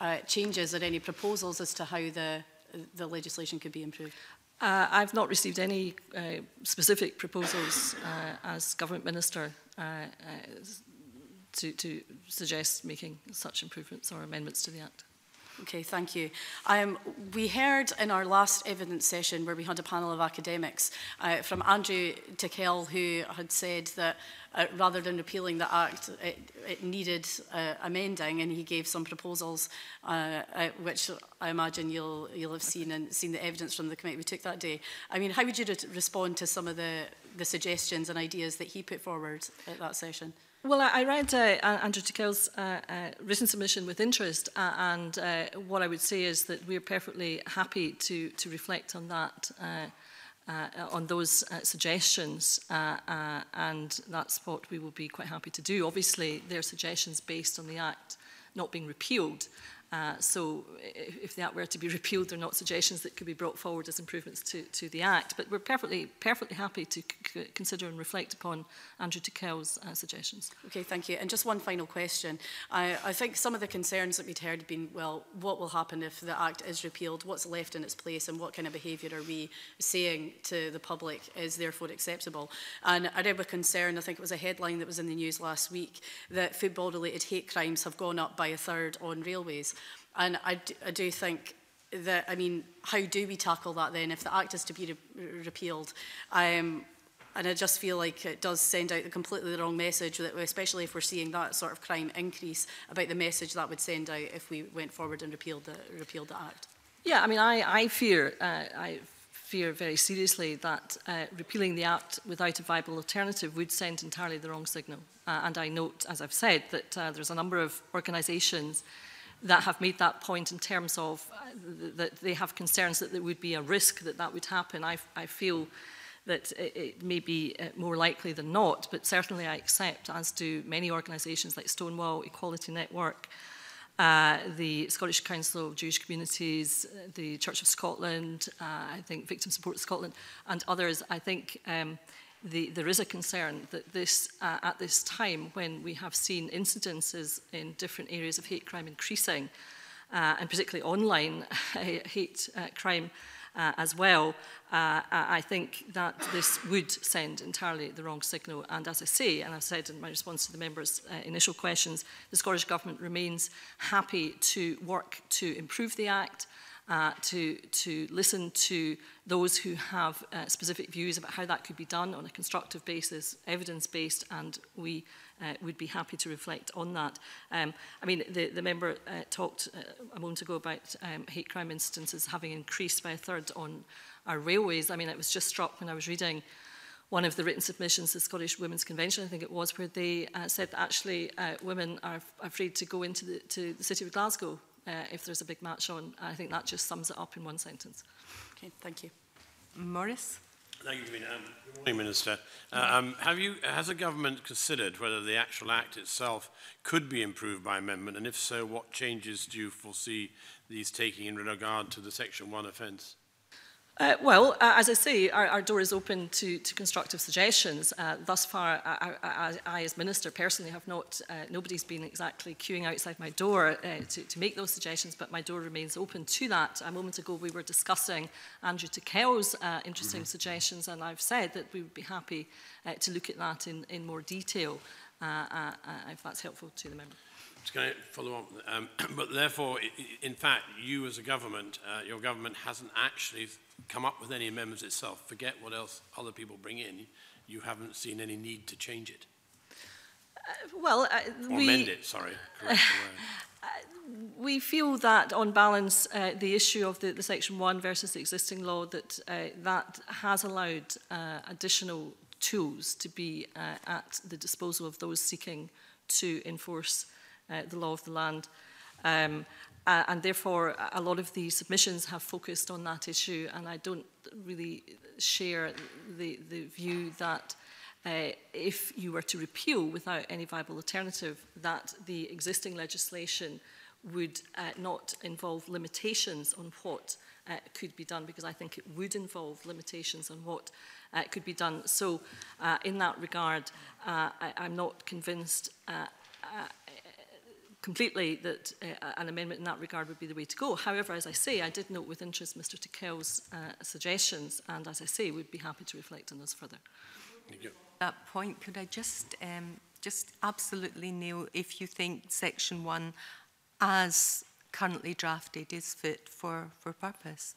Uh, changes or any proposals as to how the, the legislation could be improved? Uh, I've not received any uh, specific proposals uh, as Government Minister uh, uh, to, to suggest making such improvements or amendments to the Act. Okay, thank you. Um, we heard in our last evidence session, where we had a panel of academics, uh, from Andrew Tickell, who had said that uh, rather than repealing the Act, it, it needed uh, amending, and he gave some proposals, uh, uh, which I imagine you'll, you'll have seen and seen the evidence from the committee we took that day. I mean, how would you re respond to some of the, the suggestions and ideas that he put forward at that session? Well, I read uh, Andrew Tickell's uh, uh, written submission with interest, uh, and uh, what I would say is that we are perfectly happy to, to reflect on that, uh, uh, on those uh, suggestions, uh, uh, and that's what we will be quite happy to do. Obviously, they're suggestions based on the Act not being repealed, uh, so if the Act were to be repealed, they're not suggestions that could be brought forward as improvements to, to the Act, but we're perfectly, perfectly happy to c consider and reflect upon Andrew Tickell's uh, suggestions. Okay, thank you. And just one final question. I, I think some of the concerns that we'd heard have been, well, what will happen if the Act is repealed? What's left in its place, and what kind of behaviour are we saying to the public is therefore acceptable? And I read with concern, I think it was a headline that was in the news last week, that football-related hate crimes have gone up by a third on railways. And I do, I do think that, I mean, how do we tackle that then if the Act is to be re repealed? Um, and I just feel like it does send out the completely wrong message, that especially if we're seeing that sort of crime increase, about the message that would send out if we went forward and repealed the, repealed the Act. Yeah, I mean, I, I fear, uh, I fear very seriously that uh, repealing the Act without a viable alternative would send entirely the wrong signal. Uh, and I note, as I've said, that uh, there's a number of organisations that have made that point in terms of uh, that they have concerns that there would be a risk that that would happen. I, I feel that it, it may be uh, more likely than not, but certainly I accept, as do many organisations like Stonewall, Equality Network, uh, the Scottish Council of Jewish Communities, the Church of Scotland, uh, I think Victim Support Scotland and others, I think um, The, there is a concern that this, uh, at this time when we have seen incidences in different areas of hate crime increasing, uh, and particularly online hate uh, crime uh, as well, uh, I think that this would send entirely the wrong signal. And as I say, and I've said in my response to the members' uh, initial questions, the Scottish Government remains happy to work to improve the Act uh, to, to listen to those who have uh, specific views about how that could be done on a constructive basis, evidence-based, and we uh, would be happy to reflect on that. Um, I mean, the, the member uh, talked uh, a moment ago about um, hate crime instances having increased by a third on our railways. I mean, it was just struck when I was reading one of the written submissions to the Scottish Women's Convention, I think it was, where they uh, said that actually uh, women are afraid to go into the, to the city of Glasgow uh, if there's a big match on. I think that just sums it up in one sentence. Okay, thank you. Maurice? Thank you, Convener. Um, Good morning, Minister. Uh, um, have you, has the government considered whether the actual Act itself could be improved by amendment, and if so, what changes do you foresee these taking in regard to the Section one offence? Uh, well, uh, as I say, our, our door is open to, to constructive suggestions. Uh, thus far, I, I, I, as Minister, personally have not, uh, nobody's been exactly queuing outside my door uh, to, to make those suggestions, but my door remains open to that. A moment ago, we were discussing Andrew Tickell's uh, interesting mm-hmm. suggestions, and I've said that we would be happy uh, to look at that in, in more detail, uh, uh, if that's helpful to the member. Can I follow on? Um, but therefore, in fact, you as a government, uh, your government hasn't actually come up with any amendments itself. Forget what else other people bring in. You haven't seen any need to change it. Uh, well, uh, or we, amend it, sorry. Correct the word. Uh, we feel that on balance, uh, the issue of the, the Section one versus the existing law, that uh, that has allowed uh, additional tools to be uh, at the disposal of those seeking to enforce Uh, the law of the land, um, uh, and therefore a lot of the submissions have focused on that issue, and I don't really share the, the view that uh, if you were to repeal without any viable alternative, that the existing legislation would uh, not involve limitations on what uh, could be done, because I think it would involve limitations on what uh, could be done. So uh, in that regard, uh, I, I'm not convinced uh, uh, completely that uh, an amendment in that regard would be the way to go. However, as I say, I did note with interest Mister Tickell's uh, suggestions, and as I say, we'd be happy to reflect on those further. Thank you. At that point, could I just, um, just absolutely nail if you think Section one, as currently drafted, is fit for, for purpose?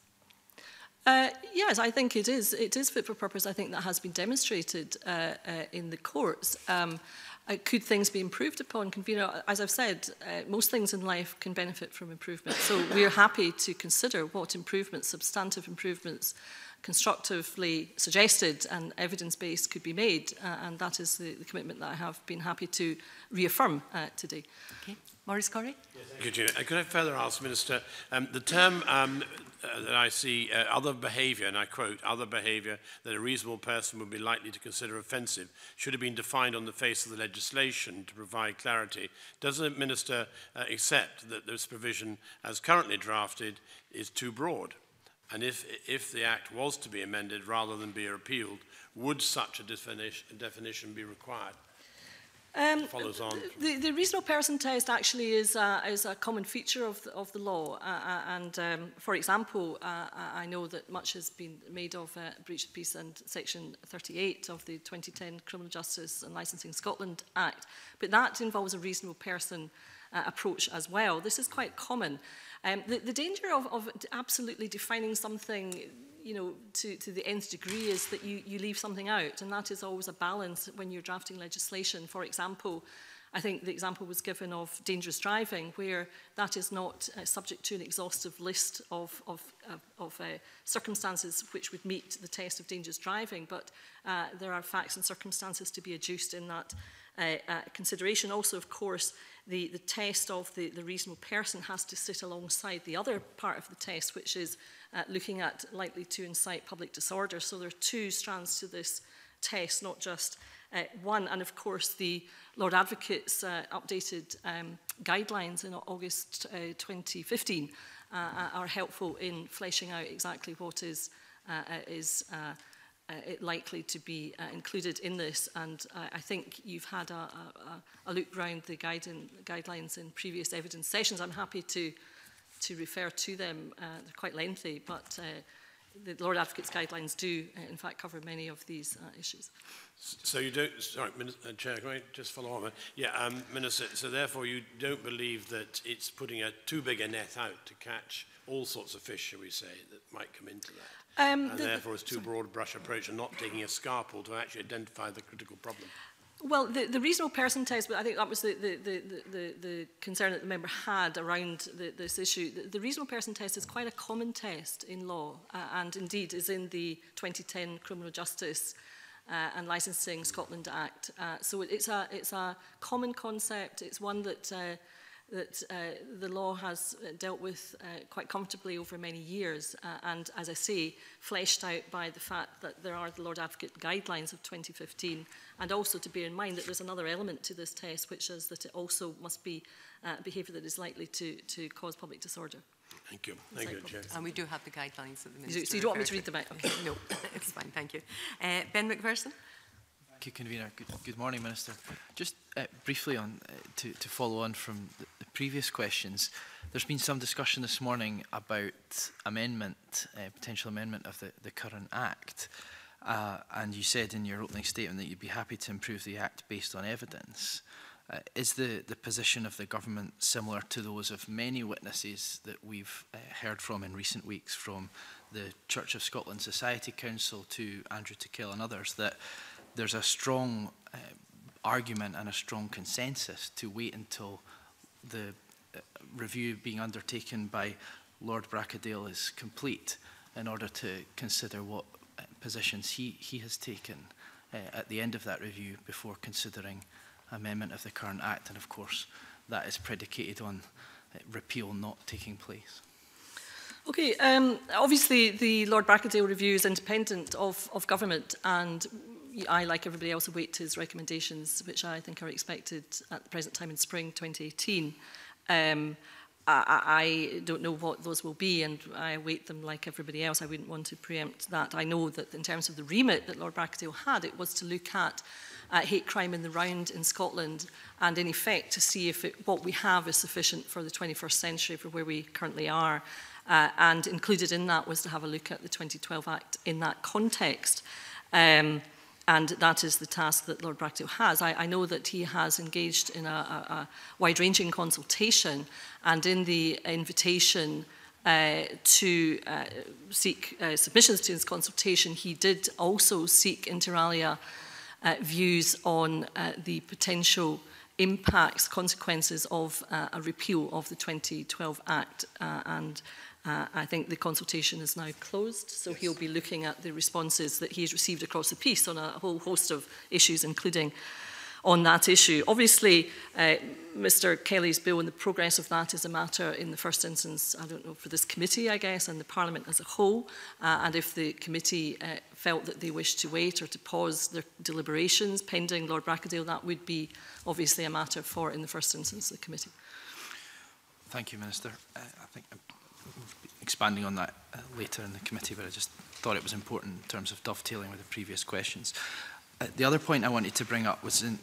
Uh, yes, I think it is. It is fit for purpose. I think that has been demonstrated uh, uh, in the courts. Um, Uh, could things be improved upon? Convener, as I've said, uh, most things in life can benefit from improvement. So we're happy to consider what improvements, substantive improvements, constructively suggested and evidence-based could be made. Uh, and that is the, the commitment that I have been happy to reaffirm uh, today. Okay. Maurice Corrie? Yes, could, could I further ask, Minister, um, the term um, uh, that I see, uh, other behaviour, and I quote, other behaviour that a reasonable person would be likely to consider offensive, should have been defined on the face of the legislation to provide clarity. Does the Minister uh, accept that this provision, as currently drafted, is too broad? And if, if the Act was to be amended rather than be repealed, would such a definition, definition be required? Um, follows on. The, the reasonable person test actually is, uh, is a common feature of the, of the law. Uh, and, um, for example, uh, I know that much has been made of uh, breach of peace and Section thirty-eight of the twenty ten Criminal Justice and Licensing Scotland Act. But that involves a reasonable person uh, approach as well. This is quite common. Um, the, the danger of, of absolutely defining something, you know, to, to the nth degree is that you, you leave something out, and that is always a balance when you're drafting legislation. For example, I think the example was given of dangerous driving, where that is not uh, subject to an exhaustive list of, of, uh, of uh, circumstances which would meet the test of dangerous driving, but uh, there are facts and circumstances to be adduced in that uh, uh, consideration. Also, of course, the, the test of the, the reasonable person has to sit alongside the other part of the test, which is Uh, looking at likely to incite public disorder. So there are two strands to this test, not just uh, one. And of course, the Lord Advocate's uh, updated um, guidelines in August uh, twenty fifteen uh, are helpful in fleshing out exactly what is, uh, is uh, uh, likely to be uh, included in this. And uh, I think you've had a, a, a look round the guide in, guidelines in previous evidence sessions. I'm happy to to refer to them. Uh, they're quite lengthy, but uh, the Lord Advocate's guidelines do, uh, in fact, cover many of these uh, issues. So you don't, sorry, Minister, Chair, can I just follow on? Yeah, um, Minister, so therefore you don't believe that it's putting a too big a net out to catch all sorts of fish, shall we say, that might come into that, um, and the, therefore it's too sorry. broad a brush approach and not taking a scalpel to actually identify the critical problem? Well, the, the reasonable person test, but I think that was the, the, the, the, the concern that the member had around the, this issue. The, the reasonable person test is quite a common test in law, uh, and indeed is in the twenty ten Criminal Justice uh, and Licensing Scotland Act. Uh, so it, it's, a, it's a common concept. It's one that, uh, that uh, the law has dealt with uh, quite comfortably over many years, uh, and, as I say, fleshed out by the fact that there are the Lord Advocate guidelines of twenty fifteen. And also to bear in mind that there's another element to this test, which is that it also must be uh, behaviour that is likely to, to cause public disorder. Thank you. Thank you, Chair. And we do have the guidelines of the Minister. So you don't want me to read them out? Okay. No, it's fine. Thank you. Uh, Ben McPherson. Thank you, Convener. Good, good morning, Minister. Just uh, briefly on uh, to, to follow on from the, the previous questions, there's been some discussion this morning about amendment, uh, potential amendment of the, the current Act. Uh, and you said in your opening statement that you'd be happy to improve the Act based on evidence. Uh, is the, the position of the government similar to those of many witnesses that we've uh, heard from in recent weeks, from the Church of Scotland Society Council to Andrew Tickell and others, that there's a strong uh, argument and a strong consensus to wait until the uh, review being undertaken by Lord Bracadale is complete in order to consider what positions he, he has taken uh, at the end of that review before considering amendment of the current Act, and of course that is predicated on uh, repeal not taking place? Okay, um, obviously the Lord Bracadale review is independent of, of government, and I, like everybody else, await his recommendations, which I think are expected at the present time in spring twenty eighteen. Um, I, I don't know what those will be, and I await them like everybody else. I wouldn't want to preempt that. I know that in terms of the remit that Lord Bracadale had, it was to look at uh, hate crime in the round in Scotland, and in effect to see if it, what we have is sufficient for the twenty-first century, for where we currently are. Uh, and included in that was to have a look at the twenty twelve Act in that context. Um, And that is the task that Lord Bracadale has. I, I know that he has engaged in a, a, a wide-ranging consultation, and in the invitation uh, to uh, seek uh, submissions to his consultation, he did also seek, inter alia, uh, views on uh, the potential impacts, consequences of uh, a repeal of the twenty twelve Act. Uh, and Uh, I think the consultation is now closed, so yes. He'll be looking at the responses that he's received across the piece on a whole host of issues, including on that issue. Obviously, uh, Mister Kelly's bill and the progress of that is a matter, in the first instance, I don't know, for this committee, I guess, and the Parliament as a whole. Uh, and if the committee uh, felt that they wished to wait or to pause their deliberations pending Lord Bracadale, that would be obviously a matter for, in the first instance, the committee. Thank you, Minister. Uh, I think I'm expanding on that uh, later in the committee, but I just thought it was important in terms of dovetailing with the previous questions. Uh, the other point I wanted to bring up was in...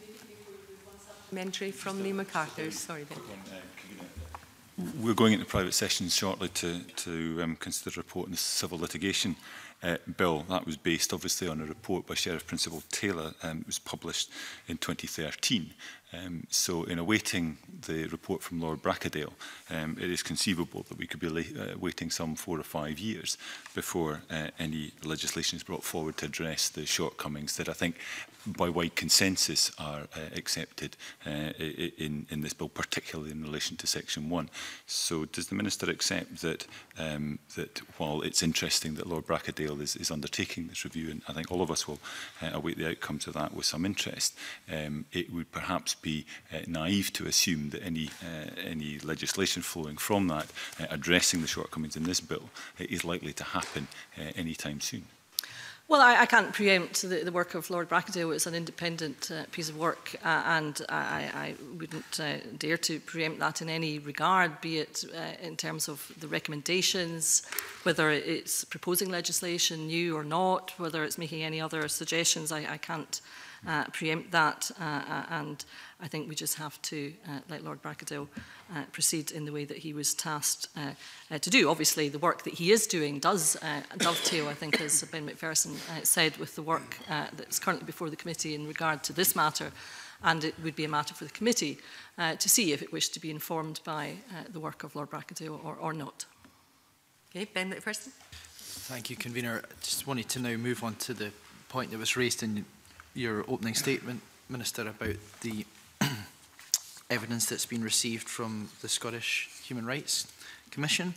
Commentary from Lee MacArthur. Sorry, Ben. We're going into private session shortly to, to um, consider a report on the civil litigation uh, bill. That was based, obviously, on a report by Sheriff Principal Taylor. Um, it was published in twenty thirteen. Um, so in awaiting the report from Lord Bracadale, um, it is conceivable that we could be uh, waiting some four or five years before uh, any legislation is brought forward to address the shortcomings that I think by wide consensus are uh, accepted uh, in, in this bill, particularly in relation to Section one. So does the Minister accept that, um, that while it's interesting that Lord Bracadale is, is undertaking this review, and I think all of us will uh, await the outcomes of that with some interest, um, it would perhaps be uh, naive to assume that any uh, any legislation flowing from that uh, addressing the shortcomings in this bill uh, is likely to happen uh, anytime soon? Well, I, I can't preempt the, the work of Lord Bracadale. It's an independent uh, piece of work, uh, and I, I wouldn't uh, dare to preempt that in any regard, be it uh, in terms of the recommendations, whether it's proposing legislation, new or not, whether it's making any other suggestions. I, I can't uh, preempt that, uh, and I think we just have to uh, let Lord Bracadale uh, proceed in the way that he was tasked uh, uh, to do. Obviously, the work that he is doing does uh, dovetail, I think, as Ben McPherson uh, said, with the work uh, that's currently before the committee in regard to this matter, and it would be a matter for the committee uh, to see if it wished to be informed by uh, the work of Lord Bracadale or, or not. Okay, Ben McPherson. Thank you, Convener. I just wanted to now move on to the point that was raised in your opening statement, Minister, about the evidence that's been received from the Scottish Human Rights Commission.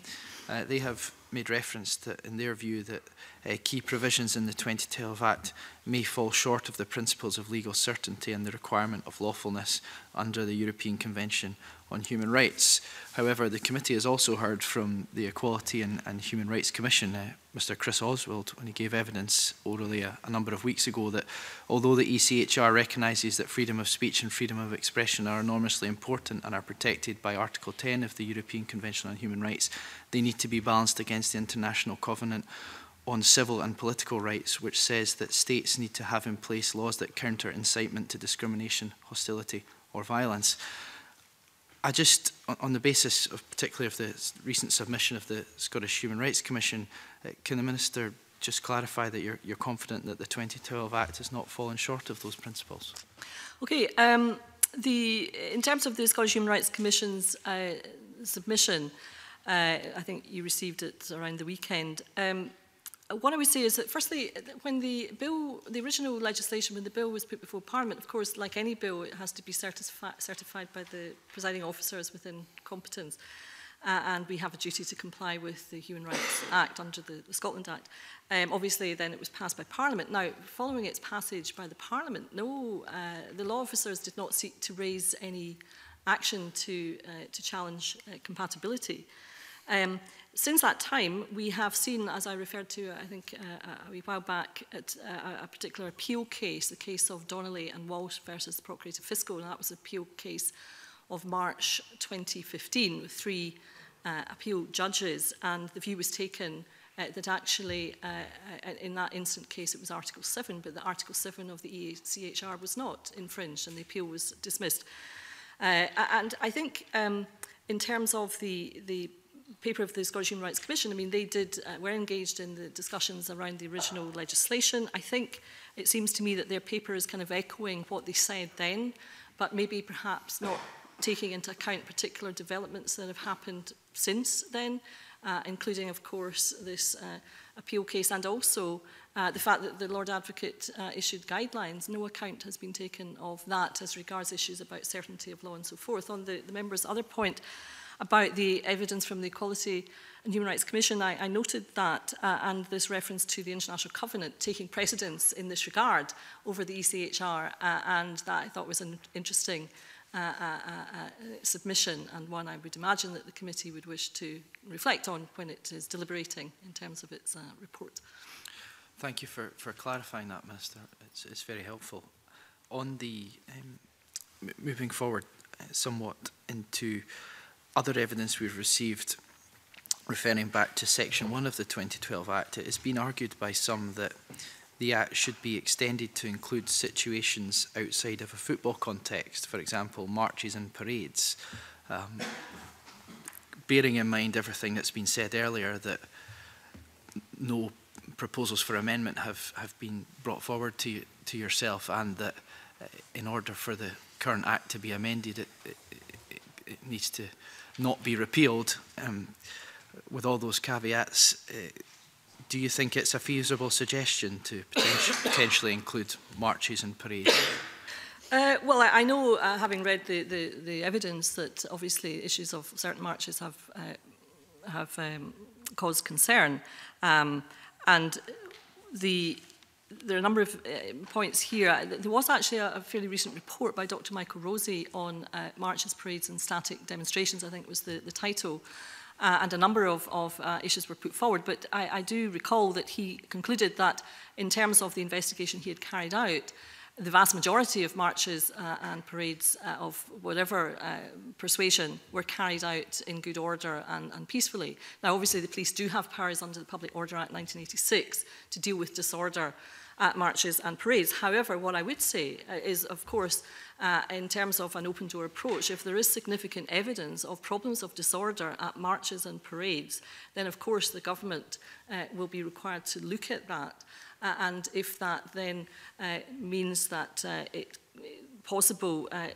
Uh, they have made reference to, in their view, that uh, key provisions in the twenty twelve Act may fall short of the principles of legal certainty and the requirement of lawfulness under the European Convention on Human Rights. However, the committee has also heard from the Equality and, and Human Rights Commission, uh, Mister Chris Oswald, when he gave evidence orally a, a number of weeks ago, that although the E C H R recognises that freedom of speech and freedom of expression are enormously important and are protected by Article ten of the European Convention on Human Rights, they need to be balanced against the International Covenant on Civil and Political Rights, which says that states need to have in place laws that counter incitement to discrimination, hostility or violence. I just, on the basis of particularly of the recent submission of the Scottish Human Rights Commission, can the Minister just clarify that you're, you're confident that the twenty twelve Act has not fallen short of those principles? Okay, um, the, in terms of the Scottish Human Rights Commission's uh, submission, Uh, I think you received it around the weekend. Um, what I would say is that, firstly, when the bill, the original legislation, when the bill was put before Parliament, of course, like any bill, it has to be certifi- certified by the presiding officers within competence. Uh, and we have a duty to comply with the Human Rights Act under the, the Scotland Act. Um, obviously, then it was passed by Parliament. Now, following its passage by the Parliament, no, uh, the law officers did not seek to raise any action to, uh, to challenge uh, compatibility. Um, since that time, we have seen, as I referred to, I think uh, a wee while back, at uh, a particular appeal case, the case of Donnelly and Walsh versus Procurator Fiscal, and that was an appeal case of March twenty fifteen with three uh, appeal judges, and the view was taken uh, that actually, uh, in that instant case, it was Article seven, but the Article seven of the E C H R was not infringed, and the appeal was dismissed. Uh, and I think, um, in terms of the the paper of the Scottish Human Rights Commission, I mean, they did, uh, were engaged in the discussions around the original legislation. I think it seems to me that their paper is kind of echoing what they said then, but maybe perhaps not taking into account particular developments that have happened since then, uh, including, of course, this uh, appeal case, and also uh, the fact that the Lord Advocate uh, issued guidelines. No account has been taken of that as regards issues about certainty of law and so forth. On the, the member's other point, about the evidence from the Equality and Human Rights Commission, I, I noted that, uh, and this reference to the International Covenant taking precedence in this regard over the E C H R, uh, and that I thought was an interesting uh, uh, uh, submission, and one I would imagine that the committee would wish to reflect on when it is deliberating in terms of its uh, report. Thank you for, for clarifying that, Minister. It's, it's very helpful. On the, um, moving forward uh, somewhat into other evidence we've received, referring back to Section one of the twenty twelve Act, it has been argued by some that the Act should be extended to include situations outside of a football context, for example, marches and parades. Um, bearing in mind everything that's been said earlier, that no proposals for amendment have, have been brought forward to, to yourself, and that uh, in order for the current Act to be amended, it, it, it needs to not be repealed. Um, with all those caveats, uh, do you think it's a feasible suggestion to potenti potentially include marches and parades? Uh, well, I, I know, uh, having read the, the, the evidence, that obviously issues of certain marches have, uh, have um, caused concern. Um, and the, there are a number of uh, points here. There was actually a, a fairly recent report by Doctor Michael Rosey on uh, marches, parades and static demonstrations, I think was the, the title. Uh, and a number of, of uh, issues were put forward. But I, I do recall that he concluded that in terms of the investigation he had carried out, the vast majority of marches uh, and parades uh, of whatever uh, persuasion were carried out in good order and, and peacefully. Now, obviously, the police do have powers under the Public Order Act nineteen eighty-six to deal with disorder at marches and parades. However, what I would say is, of course, uh, in terms of an open-door approach, if there is significant evidence of problems of disorder at marches and parades, then, of course, the government uh, will be required to look at that. Uh, and if that then uh, means that uh, it possible uh,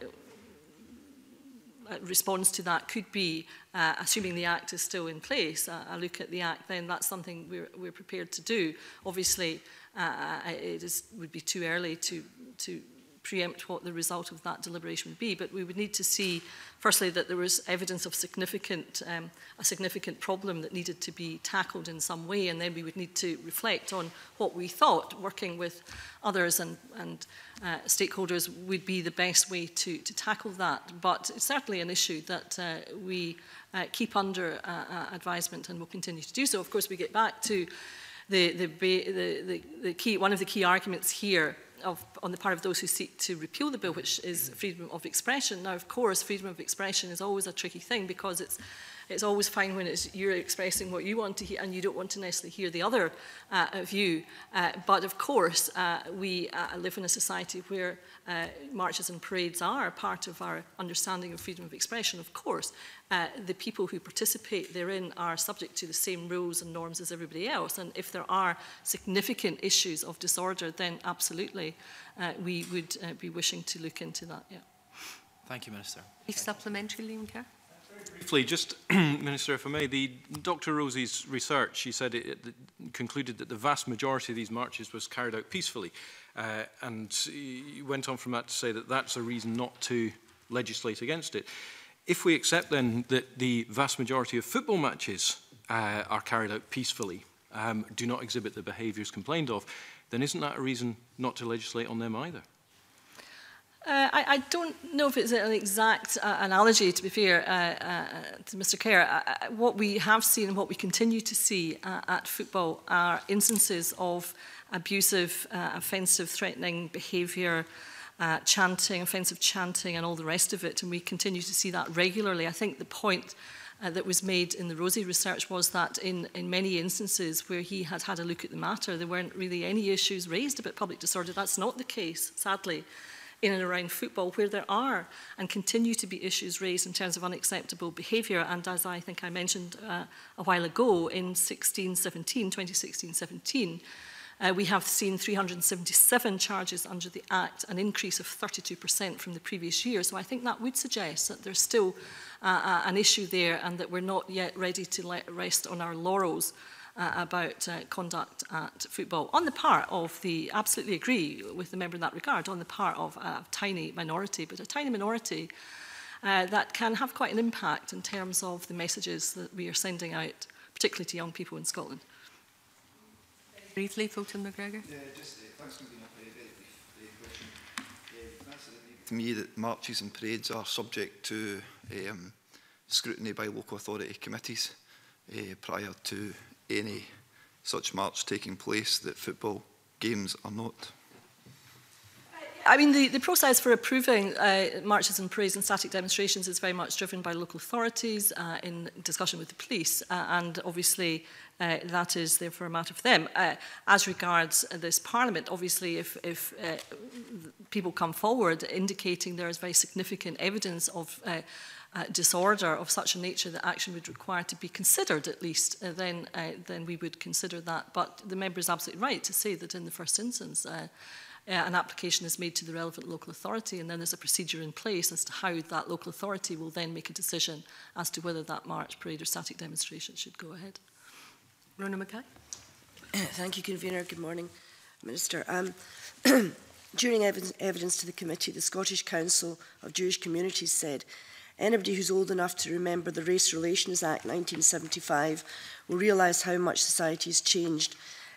response to that could be, uh, assuming the Act is still in place, uh, a look at the Act, then that's something we're, we're prepared to do. Obviously, uh, it is, would be too early to, to preempt what the result of that deliberation would be, but we would need to see, firstly, that there was evidence of significant, um, a significant problem that needed to be tackled in some way, and then we would need to reflect on what we thought, working with others and, and uh, stakeholders, would be the best way to, to tackle that. But it's certainly an issue that uh, we uh, keep under uh, uh, advisement and will continue to do so. Of course, we get back to the, the, the, the, the key, one of the key arguments here Of, on the part of those who seek to repeal the bill, which is freedom of expression. Now, of course, freedom of expression is always a tricky thing, because it's, it's always fine when it's, you're expressing what you want to hear and you don't want to necessarily hear the other uh, view. Uh, but, of course, uh, we uh, live in a society where uh, marches and parades are part of our understanding of freedom of expression, of course. Uh, the people who participate therein are subject to the same rules and norms as everybody else, and if there are significant issues of disorder, then absolutely uh, we would uh, be wishing to look into that. Yeah. Thank you, Minister. If supplementary, Liam Kerr. Briefly, just, Minister, if I may, the, Doctor Rosie's research, she said, it, it concluded that the vast majority of these marches was carried out peacefully, uh, and she went on from that to say that that's a reason not to legislate against it. If we accept, then, that the vast majority of football matches uh, are carried out peacefully, um, do not exhibit the behaviours complained of, then isn't that a reason not to legislate on them either? Uh, I, I don't know if it's an exact uh, analogy, to be fair, uh, uh, to Mister Kerr. Uh, what we have seen and what we continue to see uh, at football are instances of abusive, uh, offensive, threatening behaviour, uh, chanting, offensive chanting, and all the rest of it, and we continue to see that regularly. I think the point Uh, that was made in the Rosie research was that in, in many instances where he had had a look at the matter, there weren't really any issues raised about public disorder. That's not the case, sadly, in and around football, where there are and continue to be issues raised in terms of unacceptable behaviour. And as I think I mentioned uh, a while ago, in sixteen seventeen, twenty sixteen seventeen, Uh, we have seen three hundred seventy-seven charges under the Act, an increase of thirty-two percent from the previous year. So I think that would suggest that there's still uh, uh, an issue there, and that we're not yet ready to let rest on our laurels uh, about uh, conduct at football. On the part of the, absolutely agree with the member in that regard, on the part of a tiny minority, but a tiny minority uh, that can have quite an impact in terms of the messages that we are sending out, particularly to young people in Scotland. Briefly, Fulton McGregor. Yeah, just uh, thanks for being up here. Very brief, very question. Uh, that's to me that marches and parades are subject to um, scrutiny by local authority committees uh, prior to any such march taking place, that football games are not. I mean, the, the process for approving uh, marches and parades and static demonstrations is very much driven by local authorities uh, in discussion with the police, uh, and obviously uh, that is therefore a matter for them. Uh, as regards this Parliament, obviously if, if uh, people come forward indicating there is very significant evidence of uh, Uh, disorder of such a nature that action would require to be considered, at least, uh, then, uh, then we would consider that. But the member is absolutely right to say that in the first instance, uh, uh, an application is made to the relevant local authority, and then there's a procedure in place as to how that local authority will then make a decision as to whether that march, parade or static demonstration should go ahead. Rona Mackay. Thank you, Convener. Good morning, Minister. Um, during ev evidence to the committee, the Scottish Council of Jewish Communities said, "Anybody who's old enough to remember the Race Relations Act nineteen seventy-five will realise how much society has changed,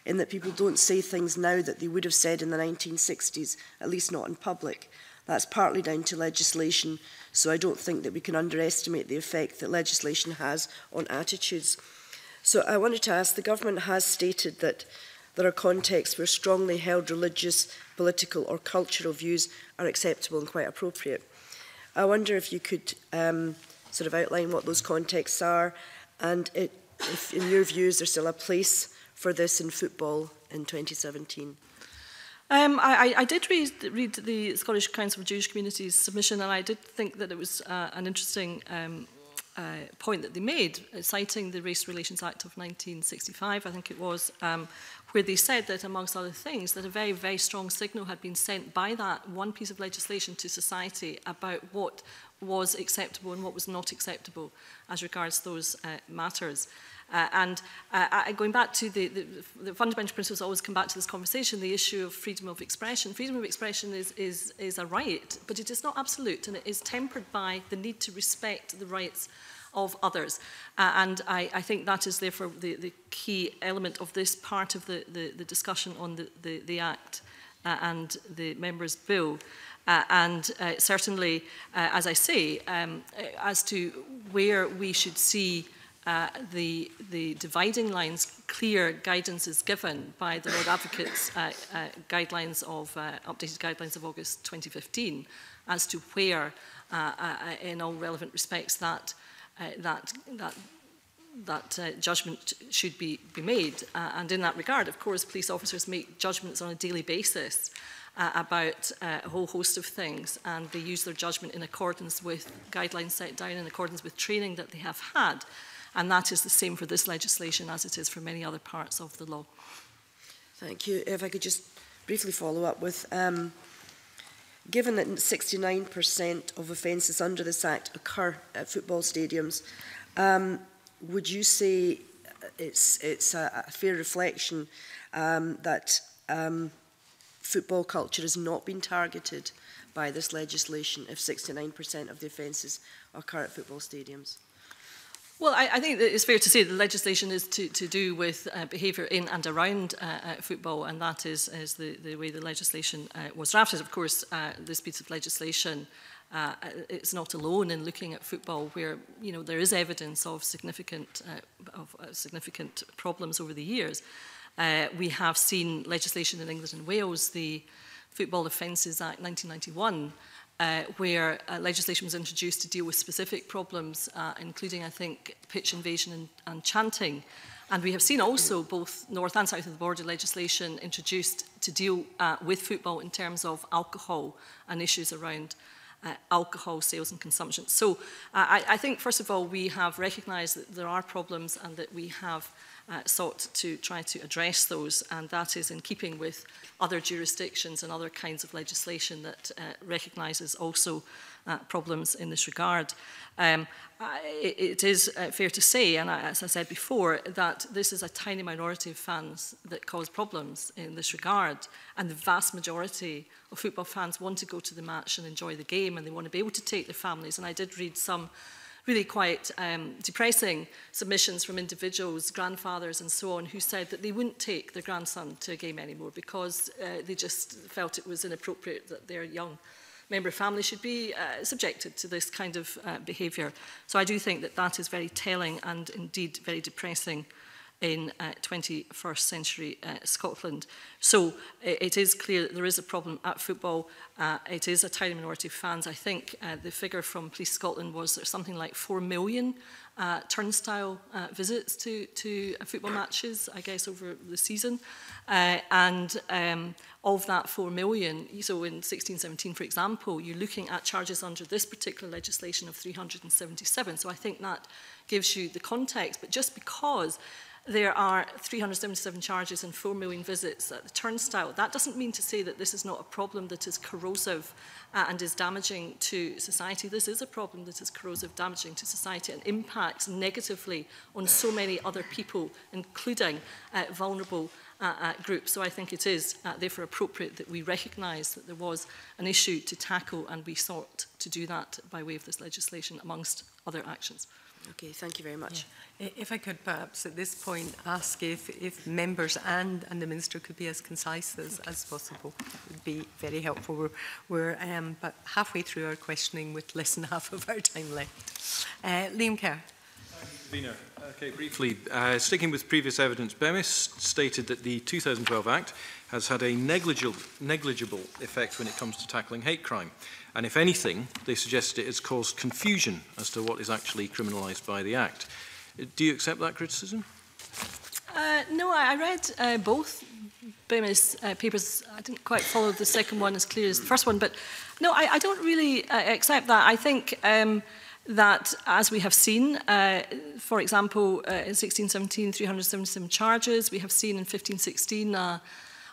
in that people don't say things now that they would have said in the nineteen sixties, at least not in public. That's partly down to legislation, so I don't think that we can underestimate the effect that legislation has on attitudes." So I wanted to ask, the government has stated that there are contexts where strongly held religious, political or cultural views are acceptable and quite appropriate. I wonder if you could um, sort of outline what those contexts are, and it, if in your views there's still a place for this in football in twenty seventeen. Um, I, I did read, read the Scottish Council of Jewish Communities submission, and I did think that it was uh, an interesting um, uh, point that they made, uh, citing the Race Relations Act of nineteen sixty-five, I think it was, um, where they said that, amongst other things, that a very, very strong signal had been sent by that one piece of legislation to society about what was acceptable and what was not acceptable as regards those uh, matters. Uh, and uh, I, going back to the, the, the fundamental principles, I always come back to this conversation, the issue of freedom of expression. Freedom of expression is, is, is a right, but it is not absolute, and it is tempered by the need to respect the rights of others. Uh, and I, I think that is therefore the, the key element of this part of the, the, the discussion on the, the, the Act uh, and the Members' Bill. Uh, and uh, certainly, uh, as I say, um, as to where we should see Uh, the, the dividing lines, clear guidance is given by the Lord Advocate's uh, uh, guidelines of, uh, updated guidelines of August twenty fifteen as to where, uh, uh, in all relevant respects, that, uh, that, that, that uh, judgment should be, be made. Uh, and in that regard, of course, police officers make judgments on a daily basis uh, about uh, a whole host of things, and they use their judgment in accordance with guidelines set down, in accordance with training that they have had. And that is the same for this legislation as it is for many other parts of the law. Thank you. If I could just briefly follow up with, um, given that sixty-nine percent of offences under this Act occur at football stadiums, um, would you say it's, it's a, a fair reflection um, that um, football culture has not been targeted by this legislation if sixty-nine percent of the offences occur at football stadiums? Well, I, I think that it's fair to say the legislation is to, to do with uh, behaviour in and around uh, uh, football, and that is, is the, the way the legislation uh, was drafted. Of course, uh, this piece of legislation, uh, it's not alone in looking at football, where, you know, there is evidence of significant, uh, of, uh, significant problems over the years. Uh, we have seen legislation in England and Wales, the Football Offences Act nineteen ninety-one, Uh, where uh, legislation was introduced to deal with specific problems, uh, including, I think, pitch invasion and, and chanting. And we have seen also both north and south of the border legislation introduced to deal uh, with football in terms of alcohol and issues around uh, alcohol sales and consumption. So uh, I, I think, first of all, we have recognised that there are problems and that we have Uh, sought to try to address those, and that is in keeping with other jurisdictions and other kinds of legislation that uh, recognises also uh, problems in this regard. Um, I, it is uh, fair to say, and I, as I said before, that this is a tiny minority of fans that cause problems in this regard, and the vast majority of football fans want to go to the match and enjoy the game, and they want to be able to take their families. And I did read some really quite um, depressing submissions from individuals, grandfathers and so on, who said that they wouldn't take their grandson to a game anymore because uh, they just felt it was inappropriate that their young member of family should be uh, subjected to this kind of uh, behaviour. So I do think that that is very telling and indeed very depressing in uh, twenty-first century uh, Scotland. So it is clear that there is a problem at football. Uh, it is a tiny minority of fans. I think uh, the figure from Police Scotland was something like four million uh, turnstile uh, visits to, to football matches, I guess, over the season. Uh, and um, of that four million, so in sixteen seventeen, for example, you're looking at charges under this particular legislation of three hundred seventy-seven. So I think that gives you the context. But just because there are three hundred seventy-seven charges and four million visits at the turnstile, that doesn't mean to say that this is not a problem that is corrosive uh, and is damaging to society. This is a problem that is corrosive, damaging to society, and impacts negatively on so many other people, including uh, vulnerable uh, uh, groups. So I think it is uh, therefore appropriate that we recognise that there was an issue to tackle, and we sought to do that by way of this legislation, amongst other actions. Okay, thank you very much. Yeah. If I could perhaps at this point ask if, if members and, and the Minister could be as concise as, as possible, it would be very helpful. We're, we're um, about halfway through our questioning with less than half of our time left. Uh, Liam Kerr. Thank you, Convener. Okay, briefly, uh, sticking with previous evidence, Bemis stated that the two thousand twelve Act has had a negligible, negligible effect when it comes to tackling hate crime. And if anything, they suggested it has caused confusion as to what is actually criminalised by the Act. Do you accept that criticism? Uh, no, I, I read uh, both Bemis uh, papers. I didn't quite follow the second one as clear as the first one, but no, I, I don't really uh, accept that. I think um, that, as we have seen, uh, for example, uh, in sixteen seventeen, three hundred seventy-seven charges. We have seen in fifteen sixteen uh,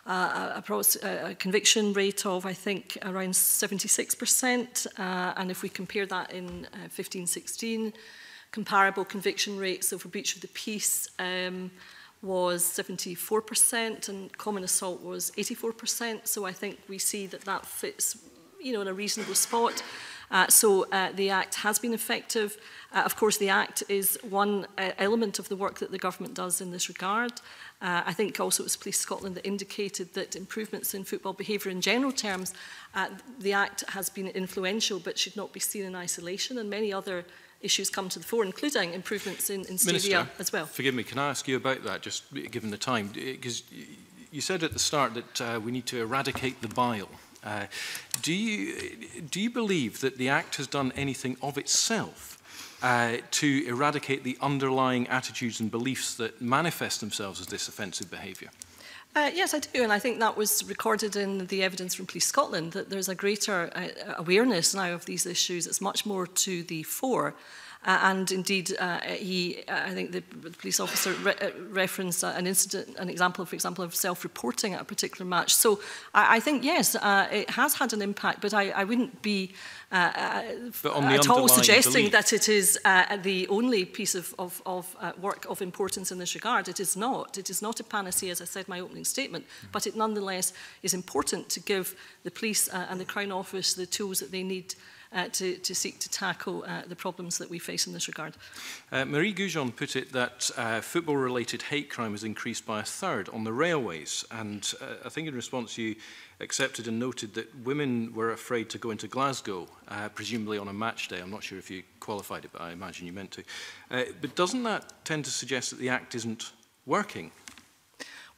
uh, a, a conviction rate of, I think, around seventy-six percent. Uh, and if we compare that in fifteen sixteen, uh, comparable conviction rates, so for breach of the peace, um, was seventy-four percent and common assault was eighty-four percent. So I think we see that that fits, you know, in a reasonable spot. Uh, so uh, the Act has been effective. Uh, of course, the Act is one uh, element of the work that the government does in this regard. Uh, I think also it was Police Scotland that indicated that improvements in football behaviour in general terms, uh, the Act has been influential but should not be seen in isolation, and many other issues come to the fore, including improvements in, in stadia as well. Forgive me, can I ask you about that, just given the time? Because you said at the start that uh, we need to eradicate the bile. Uh, do you, do you believe that the Act has done anything of itself uh, to eradicate the underlying attitudes and beliefs that manifest themselves as this offensive behaviour? Uh, yes, I do, and I think that was recorded in the evidence from Police Scotland, that there's a greater uh, awareness now of these issues. It's much more to the fore. Uh, and indeed, uh, he, uh, I think the police officer re referenced an incident, an example, for example, of self-reporting at a particular match. So I, I think, yes, uh, it has had an impact, but I, I wouldn't be uh, at all suggesting belief. that it is uh, the only piece of, of, of uh, work of importance in this regard. It is not. It is not a panacea, as I said in my opening statement, mm-hmm. but it nonetheless is important to give the police uh, and the Crown Office the tools that they need Uh, to, to seek to tackle uh, the problems that we face in this regard. Uh, Marie Goujon put it that uh, football-related hate crime has increased by a third on the railways, and uh, I think in response you accepted and noted that women were afraid to go into Glasgow, uh, presumably on a match day. I'm not sure if you qualified it, but I imagine you meant to. Uh, but doesn't that tend to suggest that the Act isn't working?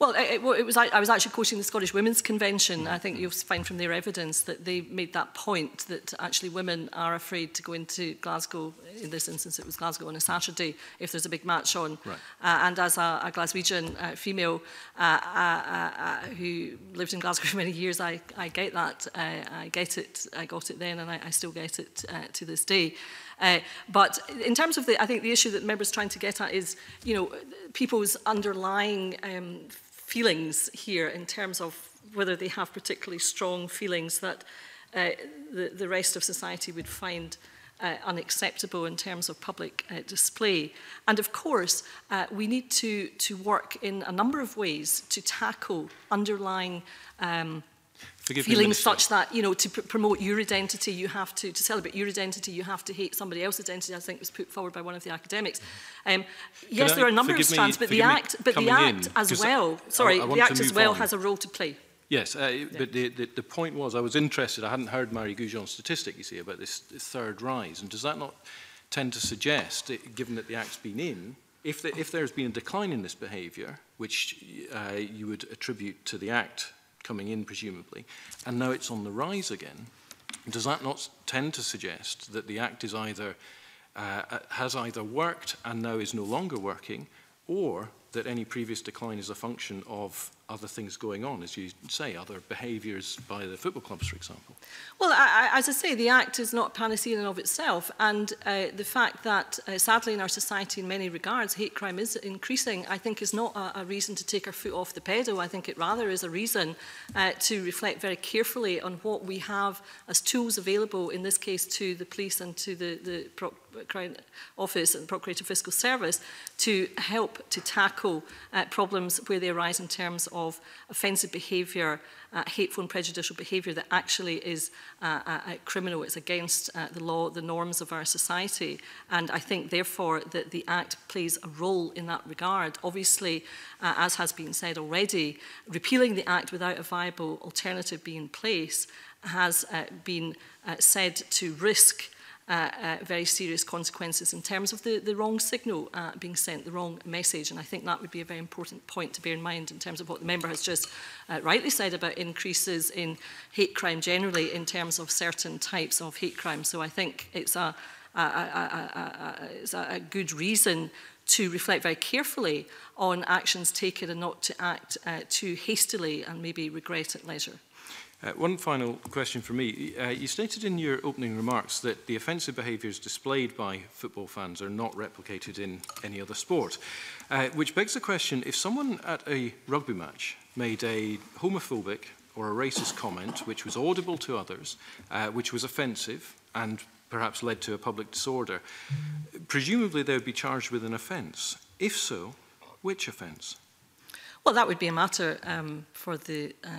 Well, it, it was, I was actually quoting the Scottish Women's Convention. I think you'll find from their evidence that they made that point, that actually women are afraid to go into Glasgow. In this instance, it was Glasgow on a Saturday, if there's a big match on. Right. Uh, and as a, a Glaswegian uh, female uh, uh, uh, who lived in Glasgow for many years, I, I get that. Uh, I get it. I got it then, and I, I still get it uh, to this day. Uh, but in terms of the, I think the issue that members are trying to get at is, you know, people's underlying um, feelings here in terms of whether they have particularly strong feelings that uh, the, the rest of society would find uh, unacceptable in terms of public uh, display. And of course, uh, we need to, to work in a number of ways to tackle underlying um Forgive feelings such that, you know, to pr promote your identity, you have to, to celebrate your identity, you have to hate somebody else's identity, I think was put forward by one of the academics. Um, yes, I, there are a number of strands, but the Act, but the Act in, as well, sorry, I, I the Act as well on. has a role to play. Yes, uh, yeah. but the, the, the point was, I was interested, I hadn't heard Marie Goujon's statistic, you see, about this third rise, and does that not tend to suggest, given that the Act's been in, if, the, if there's been a decline in this behaviour, which uh, you would attribute to the Act coming in, presumably, and now it's on the rise again, does that not tend to suggest that the Act is either, uh, has either worked and now is no longer working, or that any previous decline is a function of other things going on, as you say, other behaviours by the football clubs, for example? Well, I, I, as I say, the Act is not panacea in and of itself, and uh, the fact that, uh, sadly, in our society in many regards, hate crime is increasing, I think is not a, a reason to take our foot off the pedal. I think it rather is a reason uh, to reflect very carefully on what we have as tools available, in this case, to the police and to the, the Pro Crown Office and Procurator Fiscal Service, to help to tackle uh, problems where they arise in terms of offensive behaviour, uh, hateful and prejudicial behaviour that actually is uh, uh, criminal. It's against uh, the law, the norms of our society. And I think, therefore, that the Act plays a role in that regard. Obviously, uh, as has been said already, repealing the Act without a viable alternative being in place has uh, been uh, said to risk Uh, uh, very serious consequences in terms of the, the wrong signal uh, being sent, the wrong message. And I think that would be a very important point to bear in mind in terms of what the member has just uh, rightly said about increases in hate crime generally in terms of certain types of hate crime. So I think it's a, a, a, a, a, a, it's a good reason to reflect very carefully on actions taken and not to act uh, too hastily and maybe regret at leisure. Uh, one final question for me. Uh, you stated in your opening remarks that the offensive behaviours displayed by football fans are not replicated in any other sport, uh, which begs the question, if someone at a rugby match made a homophobic or a racist comment which was audible to others, uh, which was offensive and perhaps led to a public disorder, presumably they would be charged with an offence. If so, which offence? Well, that would be a matter um, for the... Uh,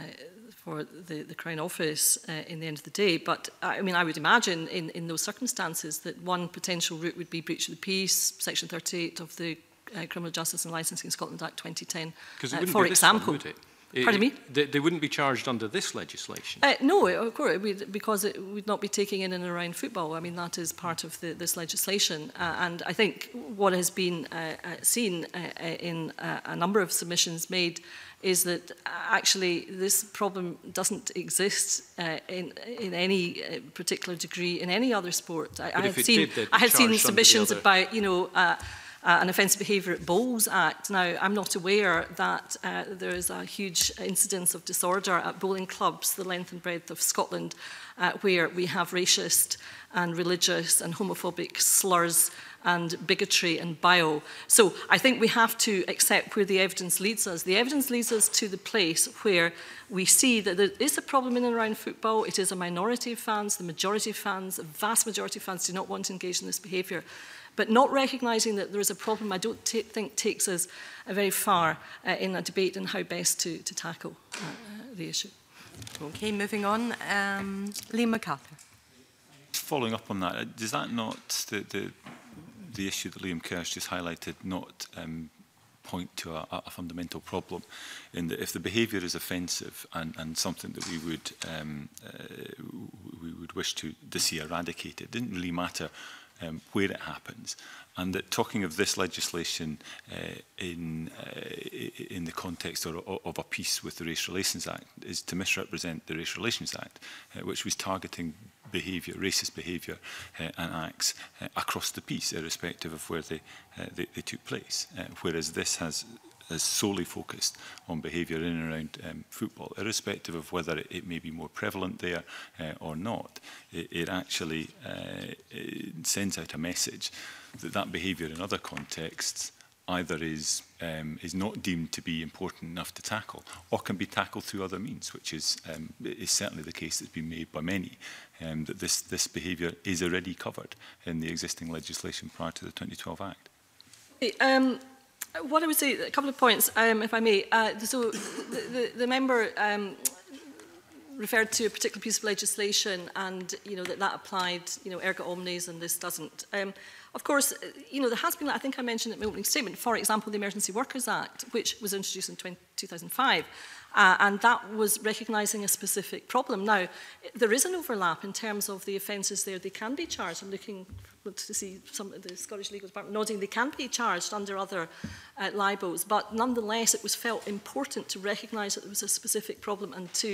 for the, the Crown Office uh, in the end of the day. But, I mean, I would imagine in, in those circumstances that one potential route would be breach of the peace, Section thirty-eight of the uh, Criminal Justice and Licensing Scotland Act twenty ten, uh, for example. Because it wouldn't be this one, would it? Pardon me? They, they wouldn't be charged under this legislation? Uh, no, it, of course, it would, because it would not be taking in and around football. I mean, that is part of the, this legislation. Uh, and I think what has been uh, seen uh, in uh, a number of submissions made is that actually this problem doesn't exist uh, in, in any particular degree in any other sport. I, I have seen, did, I have seen submissions about, you know, uh, Uh, an offensive behaviour at Bowls Act. Now, I'm not aware that uh, there is a huge incidence of disorder at bowling clubs, the length and breadth of Scotland, uh, where we have racist and religious and homophobic slurs and bigotry and bile. So I think we have to accept where the evidence leads us. The evidence leads us to the place where we see that there is a problem in and around football. It is a minority of fans. The majority of fans, the vast majority of fans, do not want to engage in this behaviour. But not recognising that there is a problem, I don't think takes us uh, very far uh, in a debate on how best to, to tackle uh, the issue. Okay, moving on. Um, Liam MacArthur. Following up on that, does that not, the, the, the issue that Liam Kersh just highlighted, not um, point to a, a fundamental problem in that if the behaviour is offensive and, and something that we would, um, uh, we would wish to, to see eradicated, it didn't really matter Um, where it happens, and that talking of this legislation uh, in uh, in the context of, of a piece with the Race Relations Act is to misrepresent the Race Relations Act, uh, which was targeting behaviour, racist behaviour uh, and acts uh, across the piece, irrespective of where they uh, they, they took place. Uh, whereas this has is solely focused on behaviour in and around um, football, irrespective of whether it, it may be more prevalent there uh, or not. It, it actually uh, it sends out a message that that behaviour in other contexts either is um, is not deemed to be important enough to tackle, or can be tackled through other means, which is um, is certainly the case that's been made by many. Um, that this this behaviour is already covered in the existing legislation prior to the twenty twelve Act. Um, What I would say, a couple of points, um, if I may. Uh, so the, the, the member um, referred to a particular piece of legislation, and you know that that applied, you know, erga omnes, and this doesn't. Um, of course, you know there has been. I think I mentioned in my opening statement, for example, the Emergency Workers Act, which was introduced in two thousand five. Uh, and that was recognising a specific problem. Now, there is an overlap in terms of the offences there. They can be charged. I'm looking to see some of the Scottish Legal Department nodding. They can be charged under other uh, libels. But nonetheless, it was felt important to recognise that there was a specific problem and to,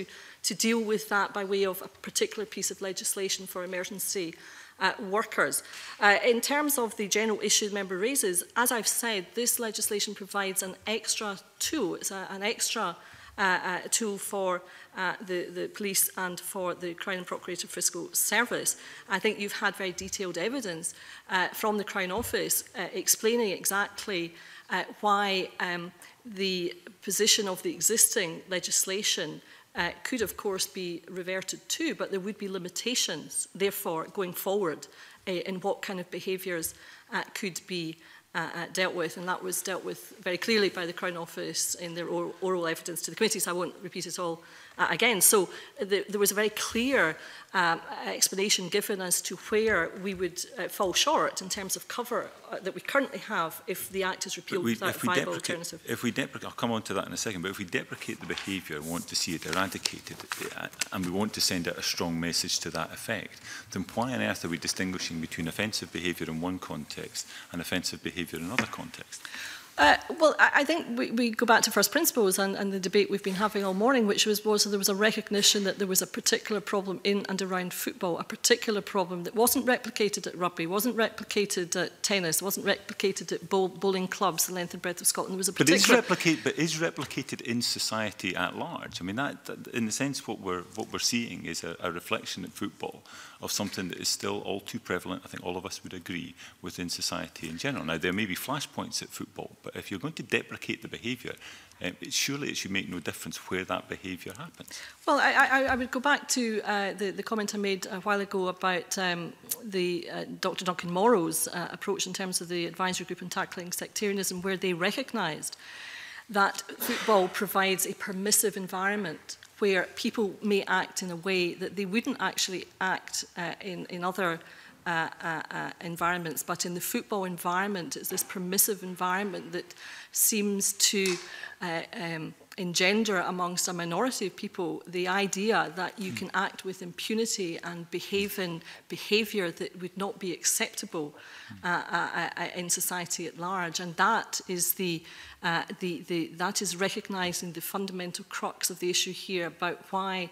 to deal with that by way of a particular piece of legislation for emergency Uh, workers. Uh, in terms of the general issue the member raises, as I've said, this legislation provides an extra tool. It's a, an extra uh, uh, tool for uh, the, the police and for the Crown and Procurator Fiscal Service. I think you've had very detailed evidence uh, from the Crown Office uh, explaining exactly uh, why um, the position of the existing legislation Uh, could, of course, be reverted to, but there would be limitations, therefore, going forward uh, in what kind of behaviours uh, could be uh, uh, dealt with. And that was dealt with very clearly by the Crown Office in their oral, oral evidence to the committee, so I won't repeat it all uh, again. So the, there was a very clear um, explanation given as to where we would uh, fall short in terms of cover uh, that we currently have if the Act is repealed we, without a viable alternative. If we deprecate, I'll come on to that in a second, but if we deprecate the behaviour and want to see it eradicated and we want to send out a strong message to that effect, then why on earth are we distinguishing between offensive behaviour in one context and offensive behaviour in another context? Uh, well, I think we, we go back to first principles and, and the debate we've been having all morning, which was, was there was a recognition that there was a particular problem in and around football, a particular problem that wasn't replicated at rugby, wasn't replicated at tennis, wasn't replicated at bowl, bowling clubs, the length and breadth of Scotland. There was a particular... But is, replicate, but is replicated in society at large. I mean, that, that, in the sense what we're, what we're seeing is a, a reflection in football of something that is still all too prevalent, I think all of us would agree, within society in general. Now, there may be flashpoints at football, but if you're going to deprecate the behaviour, um, it, surely it should make no difference where that behaviour happens. Well, I, I, I would go back to uh, the, the comment I made a while ago about um, the uh, Doctor Duncan Morrow's uh, approach in terms of the advisory group on tackling sectarianism, where they recognised that football provides a permissive environment where people may act in a way that they wouldn't actually act uh, in, in other Uh, uh, uh, environments, but in the football environment, it's this permissive environment that seems to uh, um, engender amongst a minority of people the idea that you can act with impunity and behave in behaviour that would not be acceptable uh, uh, uh, in society at large, and that is the, uh, the, the that is recognising the fundamental crux of the issue here about why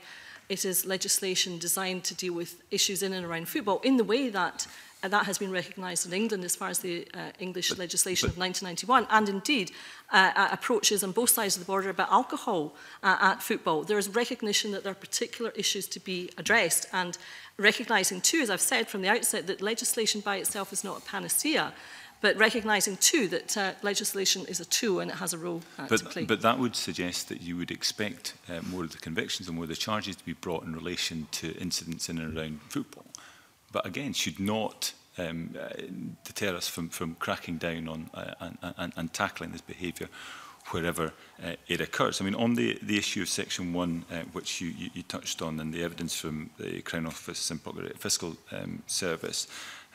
it is legislation designed to deal with issues in and around football in the way that uh, that has been recognised in England as far as the uh, English but, legislation but, of nineteen ninety-one, and indeed uh, uh, approaches on both sides of the border about alcohol uh, at football. There is recognition that there are particular issues to be addressed, and recognising too, as I've said from the outset, that legislation by itself is not a panacea, but recognising too that uh, legislation is a tool and it has a role uh, but, to play. But that would suggest that you would expect uh, more of the convictions and more of the charges to be brought in relation to incidents in and around football. But again, should not um, uh, deter us from, from cracking down on uh, and, and, and tackling this behaviour wherever uh, it occurs. I mean, on the, the issue of Section one, uh, which you, you, you touched on, and the evidence from the Crown Office and Procurator Fiscal um, Service,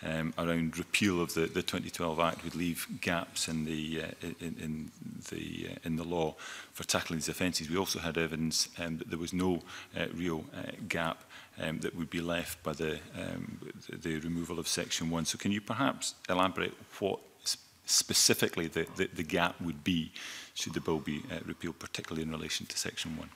Um, around repeal of the, the twenty twelve Act would leave gaps in the uh, in, in the uh, in the law for tackling these offences. We also had evidence um, that there was no uh, real uh, gap um, that would be left by the, um, the the removal of Section one. So, can you perhaps elaborate what specifically the the, the gap would be should the bill be uh, repealed, particularly in relation to Section one?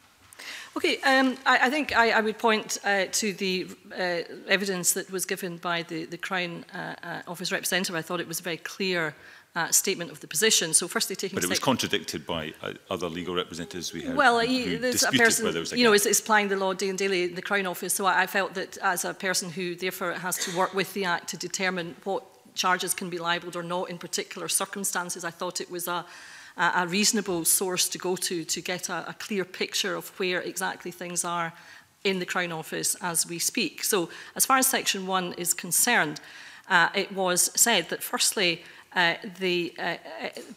Okay, um, I, I think I, I would point uh, to the uh, evidence that was given by the, the Crown uh, uh, Office representative. I thought it was a very clear uh, statement of the position. So, firstly, taking but it was contradicted by uh, other legal representatives we had. Well, he, there's a person, there was a you know, is, is applying the law day and daily in the Crown Office. So, I, I felt that as a person who therefore has to work with the Act to determine what charges can be libelled or not in particular circumstances, I thought it was a a reasonable source to go to to get a, a clear picture of where exactly things are in the Crown Office as we speak. So as far as Section one is concerned, uh, it was said that firstly, uh, the uh,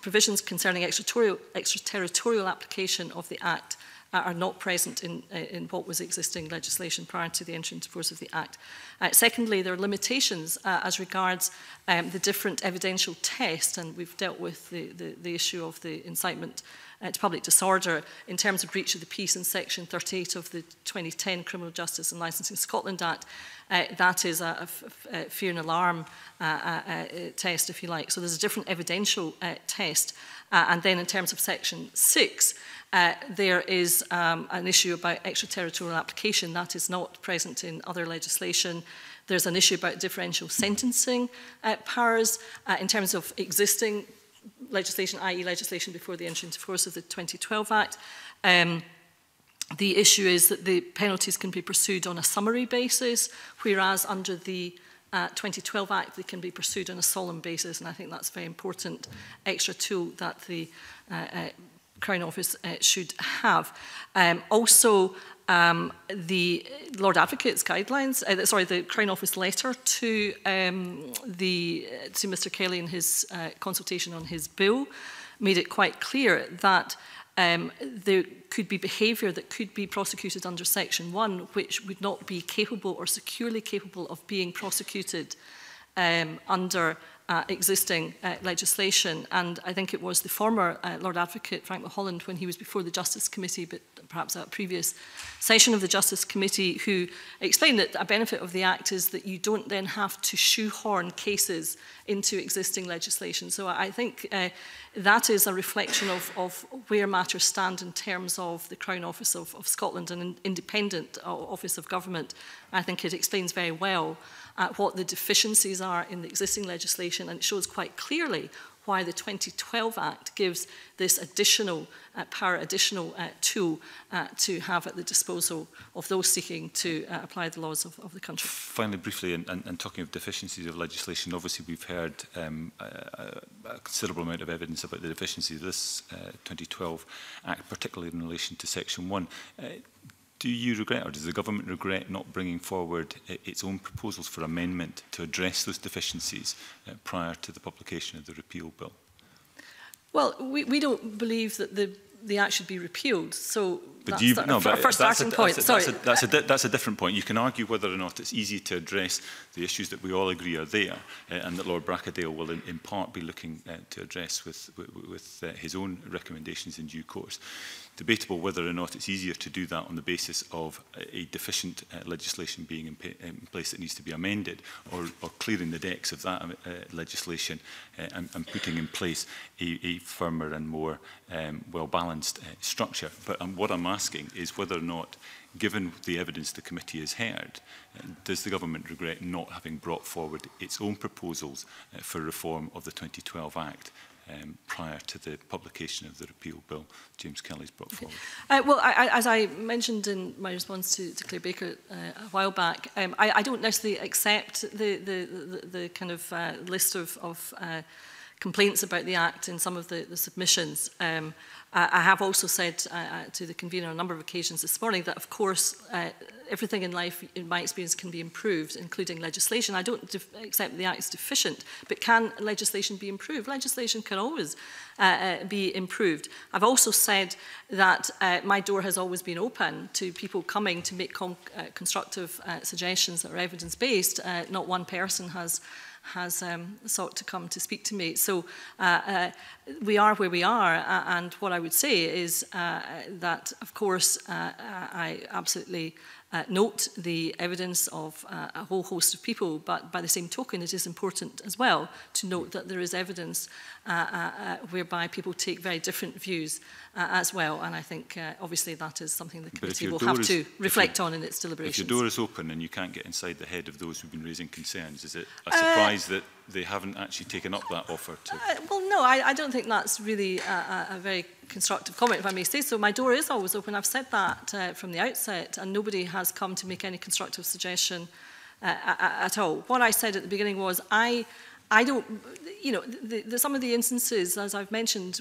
provisions concerning extraterritorial, extraterritorial application of the Act uh, are not present in, uh, in what was existing legislation prior to the entry into force of the Act. Uh, secondly, there are limitations uh, as regards um, the different evidential tests, and we've dealt with the, the, the issue of the incitement uh, to public disorder in terms of breach of the peace in Section thirty-eight of the twenty ten Criminal Justice and Licensing Scotland Act. Uh, that is a, a, a fear and alarm uh, uh, test, if you like. So there's a different evidential uh, test. Uh, and then in terms of Section six, uh, there is um, an issue about extraterritorial application. That is not present in other legislation. There's an issue about differential sentencing uh, powers uh, in terms of existing legislation, that is legislation before the entry into force of the twenty twelve Act. Um, the issue is that the penalties can be pursued on a summary basis, whereas under the Uh, twenty twelve Act, they can be pursued on a solemn basis, and I think that's a very important extra tool that the uh, uh, Crown Office uh, should have. Um, also, um, the Lord Advocate's guidelines, uh, sorry, the Crown Office letter to um, the to Mister Kelly in his uh, consultation on his bill made it quite clear that Um, there could be behaviour that could be prosecuted under Section one which would not be capable or securely capable of being prosecuted um, under uh, existing uh, legislation. And I think it was the former uh, Lord Advocate, Frank Mulholland, when he was before the Justice Committee, but perhaps at a previous session of the Justice Committee, who explained that a benefit of the Act is that you don't then have to shoehorn cases into existing legislation. So I think uh, that is a reflection of, of where matters stand in terms of the Crown Office of, of Scotland, an independent office of government. I think it explains very well uh, what the deficiencies are in the existing legislation, and it shows quite clearly why the twenty twelve Act gives this additional uh, power, additional uh, tool uh, to have at the disposal of those seeking to uh, apply the laws of, of the country. Finally, briefly, and, and, and talking of deficiencies of legislation, obviously we've heard um, a, a considerable amount of evidence about the deficiencies of this uh, twenty twelve Act, particularly in relation to Section one. Uh, Do you regret, or does the government regret, not bringing forward its own proposals for amendment to address those deficiencies uh, prior to the publication of the repeal bill? Well, we, we don't believe that the, the Act should be repealed, so but that's you, the, no, our but first starting a, point. That's a, Sorry. That's a, that's, a, that's, a, that's a different point. You can argue whether or not it's easy to address the issues that we all agree are there, uh, and that Lord Bracadale will in, in part be looking uh, to address with, with, with uh, his own recommendations in due course. Debatable whether or not it's easier to do that on the basis of a deficient uh, legislation being in, in place that needs to be amended, or, or clearing the decks of that uh, legislation uh, and, and putting in place a, a firmer and more um, well-balanced uh, structure. But um, what I'm asking is whether or not, given the evidence the committee has heard, uh, does the government regret not having brought forward its own proposals uh, for reform of the twenty twelve Act Um, prior to the publication of the repeal bill James Kelly's brought forward? Uh, well, I, I, as I mentioned in my response to, to Claire Baker uh, a while back, um, I, I don't necessarily accept the, the, the, the kind of uh, list of, of uh, complaints about the Act in some of the, the submissions. Um, I, I have also said uh, to the convener on a number of occasions this morning that, of course, uh, everything in life, in my experience, can be improved, including legislation. I don't accept the Act is deficient, but can legislation be improved? Legislation can always uh, uh, be improved. I've also said that uh, my door has always been open to people coming to make con uh, constructive uh, suggestions that are evidence-based. Uh, not one person has has um, sought to come to speak to me. So uh, uh, we are where we are, uh, and what I would say is uh, that, of course, uh, I absolutely Uh, note the evidence of uh, a whole host of people, but by the same token, it is important as well to note that there is evidence uh, uh, whereby people take very different views uh, as well, and I think uh, obviously that is something the committee will have is, to reflect on in its deliberations. If your door is open and you can't get inside the head of those who've been raising concerns, is it a surprise uh, that they haven't actually taken up that offer? To uh, well, no, I, I don't think that's really a, a very constructive comment, if I may say so. My door is always open. I've said that uh, from the outset, and nobody has come to make any constructive suggestion uh, at all. What I said at the beginning was, I, I don't, you know, the, the, some of the instances, as I've mentioned,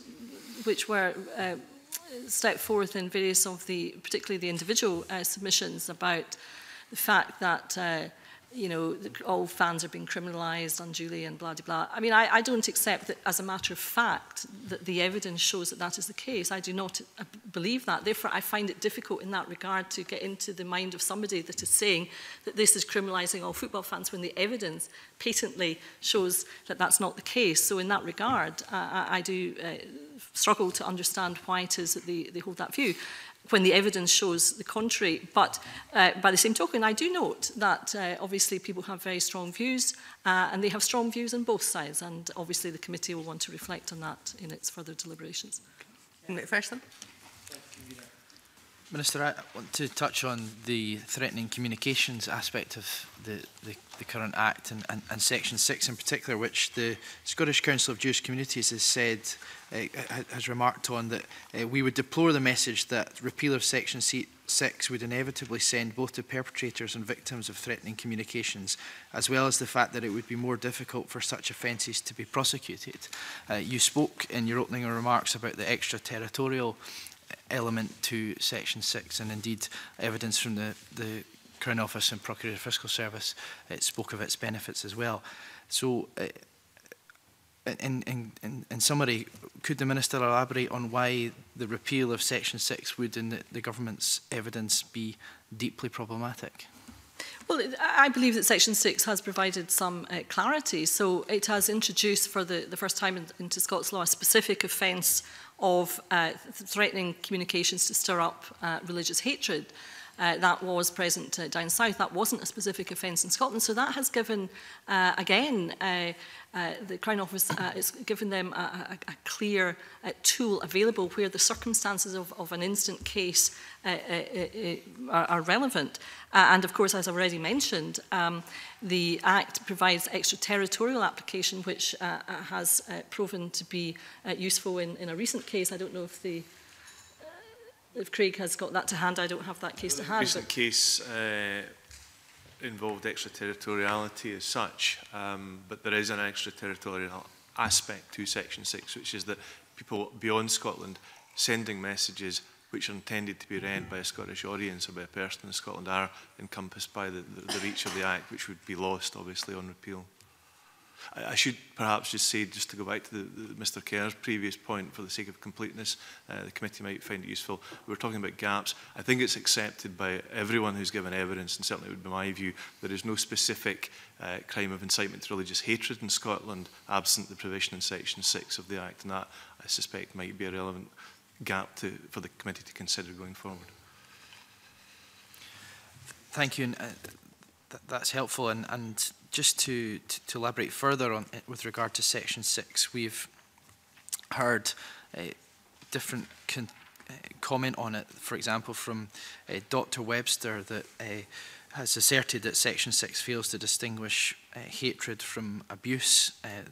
which were uh, stepped forth in various of the, particularly the individual uh, submissions about the fact that uh, you know, all fans are being criminalised unduly and blah, blah, blah. I mean, I, I don't accept that as a matter of fact that the evidence shows that that is the case. I do not believe that. Therefore, I find it difficult in that regard to get into the mind of somebody that is saying that this is criminalising all football fans when the evidence patently shows that that's not the case. So in that regard, I, I do uh, struggle to understand why it is that they, they hold that view when the evidence shows the contrary. But uh, by the same token, I do note that uh, obviously people have very strong views, uh, and they have strong views on both sides, and obviously the committee will want to reflect on that in its further deliberations. First, Minister, I want to touch on the threatening communications aspect of the, the, the current Act, and, and, and Section six in particular, which the Scottish Council of Jewish Communities has said Uh, has remarked on that uh, we would deplore the message that repeal of Section six would inevitably send both to perpetrators and victims of threatening communications, as well as the fact that it would be more difficult for such offences to be prosecuted. Uh, you spoke in your opening remarks about the extraterritorial element to Section six, and indeed evidence from the, the Crown Office and Procurator Fiscal Service uh, spoke of its benefits as well. So. Uh, In, in, in, in summary, could the Minister elaborate on why the repeal of Section six would, in the, the government's evidence, be deeply problematic? Well, I believe that Section six has provided some uh, clarity. So it has introduced for the, the first time in, into Scots law a specific offence of uh, threatening communications to stir up uh, religious hatred. uh, that was present uh, down south. That wasn't a specific offence in Scotland. So that has given, uh, again, uh, uh, the Crown Office, uh, it's given them a, a, a clear uh, tool available where the circumstances of, of an incident case uh, uh, uh, are, are relevant. Uh, and of course, as I've already mentioned, um, the Act provides extraterritorial application, which uh, has uh, proven to be uh, useful in, in a recent case. I don't know if the If Craig has got that to hand. I don't have that case to hand. The recent case uh, involved extraterritoriality as such, um, but there is an extraterritorial aspect to Section six, which is that people beyond Scotland sending messages which are intended to be read by a Scottish audience or by a person in Scotland are encompassed by the, the, the reach of the Act, which would be lost, obviously, on repeal. I should perhaps just say, just to go back to the, the, Mister Kerr's previous point, for the sake of completeness, uh, the committee might find it useful. We were talking about gaps. I think it's accepted by everyone who's given evidence, and certainly it would be my view, there is no specific uh, crime of incitement to religious hatred in Scotland, absent the provision in Section six of the Act, and that, I suspect, might be a relevant gap to, for the committee to consider going forward. Thank you. And, uh, th that's helpful. And, and Just to, to, to elaborate further on it with regard to Section six, we've heard uh, different con uh, comment on it, for example, from uh, Doctor Webster, that uh, has asserted that Section six fails to distinguish uh, hatred from abuse, uh,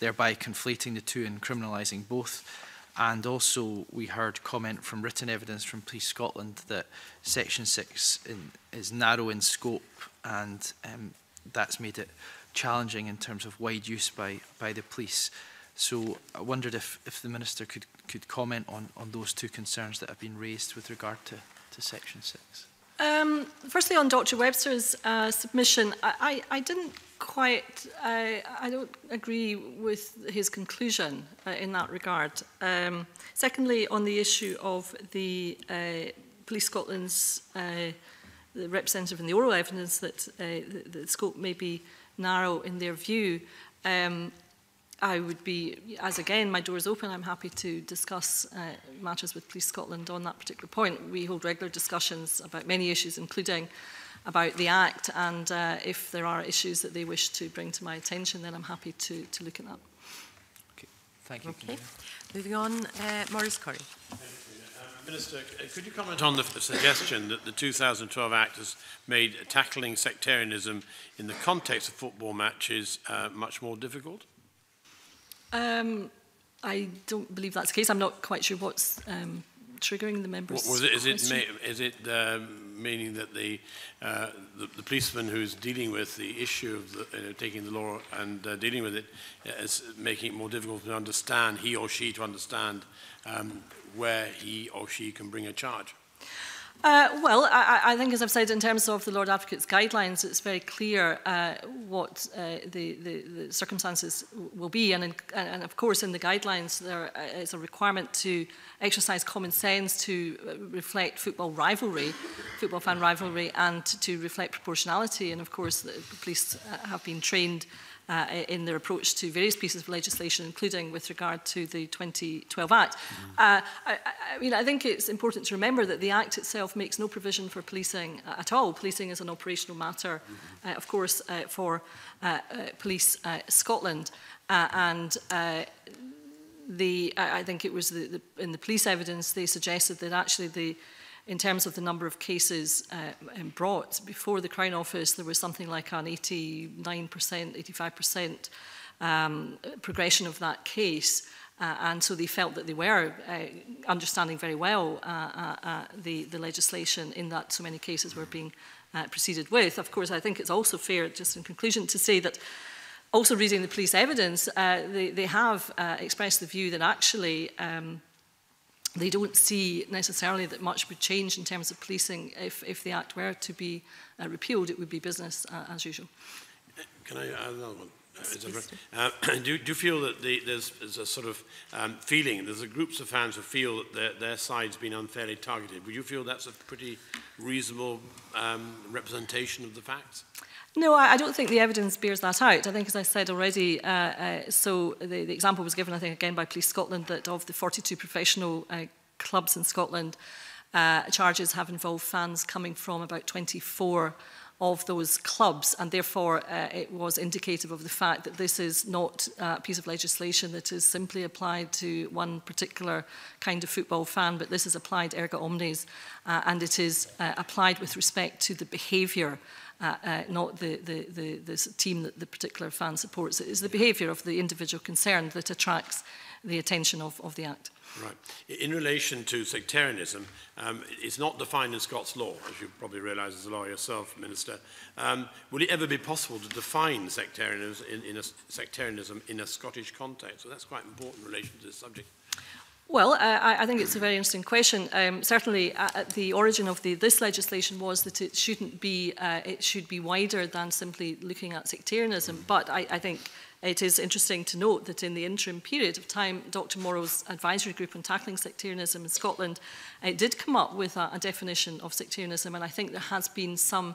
thereby conflating the two and criminalising both. And also we heard comment from written evidence from Police Scotland that Section six in, is narrow in scope, and um, that's made it challenging in terms of wide use by, by the police. So I wondered if, if the Minister could, could comment on, on those two concerns that have been raised with regard to, to Section six. Um, firstly, on Doctor Webster's uh, submission, I, I, I didn't quite, I, I don't agree with his conclusion uh, in that regard. Um, secondly, on the issue of the uh, Police Scotland's uh, the representative in the oral evidence that uh, the, the scope may be narrow in their view, um, I would be, as again, my door is open, I'm happy to discuss uh, matters with Police Scotland on that particular point. We hold regular discussions about many issues, including about the Act, and uh, if there are issues that they wish to bring to my attention, then I'm happy to, to look at that. Okay. Thank you. Okay. Moving on, uh, Maurice Curry. Minister, could you comment on the, the suggestion that the two thousand twelve Act has made tackling sectarianism in the context of football matches uh, much more difficult? Um, I don't believe that's the case. I'm not quite sure what's um, triggering the members. What was it? Is it, ma is it uh, meaning that the, uh, the, the policeman who's dealing with the issue of the, uh, taking the law and uh, dealing with it is making it more difficult to understand, he or she to understand um, where he or she can bring a charge? Uh, well, I, I think, as I've said, in terms of the Lord Advocate's guidelines, it's very clear uh, what uh, the, the, the circumstances will be. And, in, and, of course, in the guidelines, there is a requirement to exercise common sense, to reflect football rivalry, football fan rivalry, and to reflect proportionality. And, of course, the police have been trained Uh, in their approach to various pieces of legislation, including with regard to the twenty twelve Act. Uh, I, I mean, I think it's important to remember that the Act itself makes no provision for policing at all. Policing is an operational matter, uh, of course, uh, for uh, uh, Police uh, Scotland. Uh, and uh, the, I, I think it was the, the, in the police evidence, they suggested that actually the in terms of the number of cases uh, brought before the Crown Office, there was something like an eighty-nine percent, eighty-five percent um, progression of that case. Uh, and so they felt that they were uh, understanding very well uh, uh, uh, the, the legislation in that so many cases were being uh, proceeded with. Of course, I think it's also fair, just in conclusion, to say that also reading the police evidence, uh, they, they have uh, expressed the view that actually um, they don't see necessarily that much would change in terms of policing. If, if the Act were to be uh, repealed, it would be business uh, as usual. Can I add another one? Uh, do, do you feel that the, there's, there's a sort of um, feeling, there's a groups of fans who feel that their, their side's been unfairly targeted? Would you feel that's a pretty reasonable um, representation of the facts? No, I don't think the evidence bears that out. I think, as I said already, uh, uh, so the, the example was given, I think, again by Police Scotland, that of the forty-two professional uh, clubs in Scotland, uh, charges have involved fans coming from about twenty-four of those clubs, and therefore uh, it was indicative of the fact that this is not a piece of legislation that is simply applied to one particular kind of football fan, but this is applied erga omnes, uh, and it is uh, applied with respect to the behaviour, uh, uh, not the, the, the, the team that the particular fan supports. It is the behaviour of the individual concerned that attracts the attention of, of the Act. Right. In relation to sectarianism, um, it's not defined in Scots law, as you probably realise as a lawyer yourself, Minister. Um, will it ever be possible to define sectarianism in, in a sectarianism in a Scottish context? So that's quite important in relation to this subject. Well, uh, I, I think it's a very interesting question. Um, certainly, uh, the origin of the, this legislation was that it shouldn't be. Uh, it should be wider than simply looking at sectarianism. But I, I think it is interesting to note that in the interim period of time, Doctor Morrow's advisory group on tackling sectarianism in Scotland, it did come up with a, a definition of sectarianism, and I think there has been some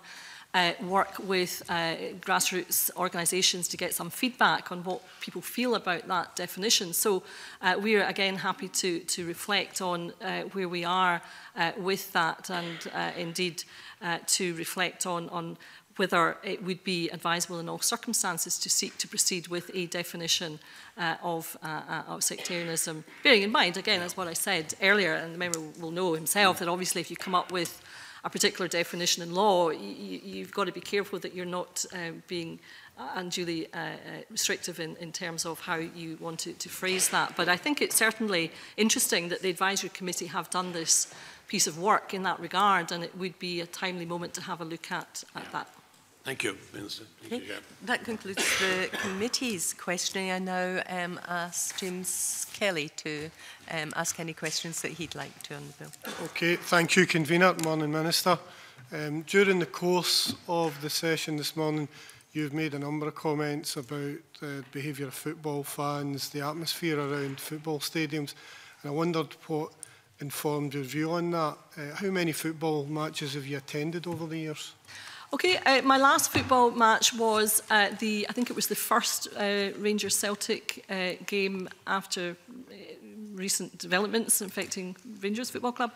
uh, work with uh, grassroots organisations to get some feedback on what people feel about that definition. So uh, we are again happy to, to reflect on uh, where we are uh, with that, and uh, indeed uh, to reflect on, on whether it would be advisable in all circumstances to seek to proceed with a definition uh, of, uh, of sectarianism. Bearing in mind, again, as what I said earlier, and the member will know himself, that obviously if you come up with a particular definition in law, you, you've got to be careful that you're not uh, being unduly uh, restrictive in, in terms of how you want to, to phrase that. But I think it's certainly interesting that the advisory committee have done this piece of work in that regard, and it would be a timely moment to have a look at, at that. Thank you, Minister. Thank you, Chair. That concludes the committee's questioning. I now um, ask James Kelly to um, ask any questions that he'd like to on the bill. Okay, thank you, Convener. Morning, Minister. Um, during the course of the session this morning, you've made a number of comments about the uh, behaviour of football fans, the atmosphere around football stadiums, and I wondered what informed your view on that. Uh, how many football matches have you attended over the years? Okay, uh, my last football match was uh, the, I think it was the first uh, Rangers-Celtic uh, game after uh, recent developments affecting Rangers Football Club,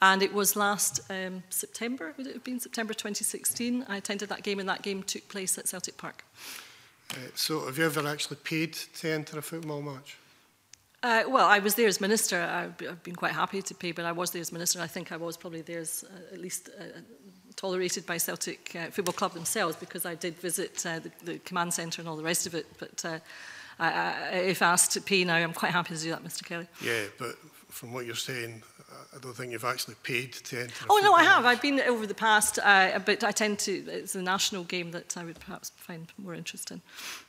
and it was last um, September, would it have been September twenty sixteen? I attended that game, and that game took place at Celtic Park. Uh, so have you ever actually paid to enter a football match? Uh, well, I was there as Minister. I've, I've been quite happy to pay, but I was there as Minister, and I think I was probably there as uh, at least... Uh, tolerated by Celtic uh, Football Club themselves, because I did visit uh, the, the command centre and all the rest of it. But uh, I, I, if asked to pay now, I'm quite happy to do that, Mister Kelly. Yeah, but from what you're saying, I don't think you've actually paid to enter. Oh no, I have. I've been over the past, uh, but I tend to. It's a national game that I would perhaps find more interest in.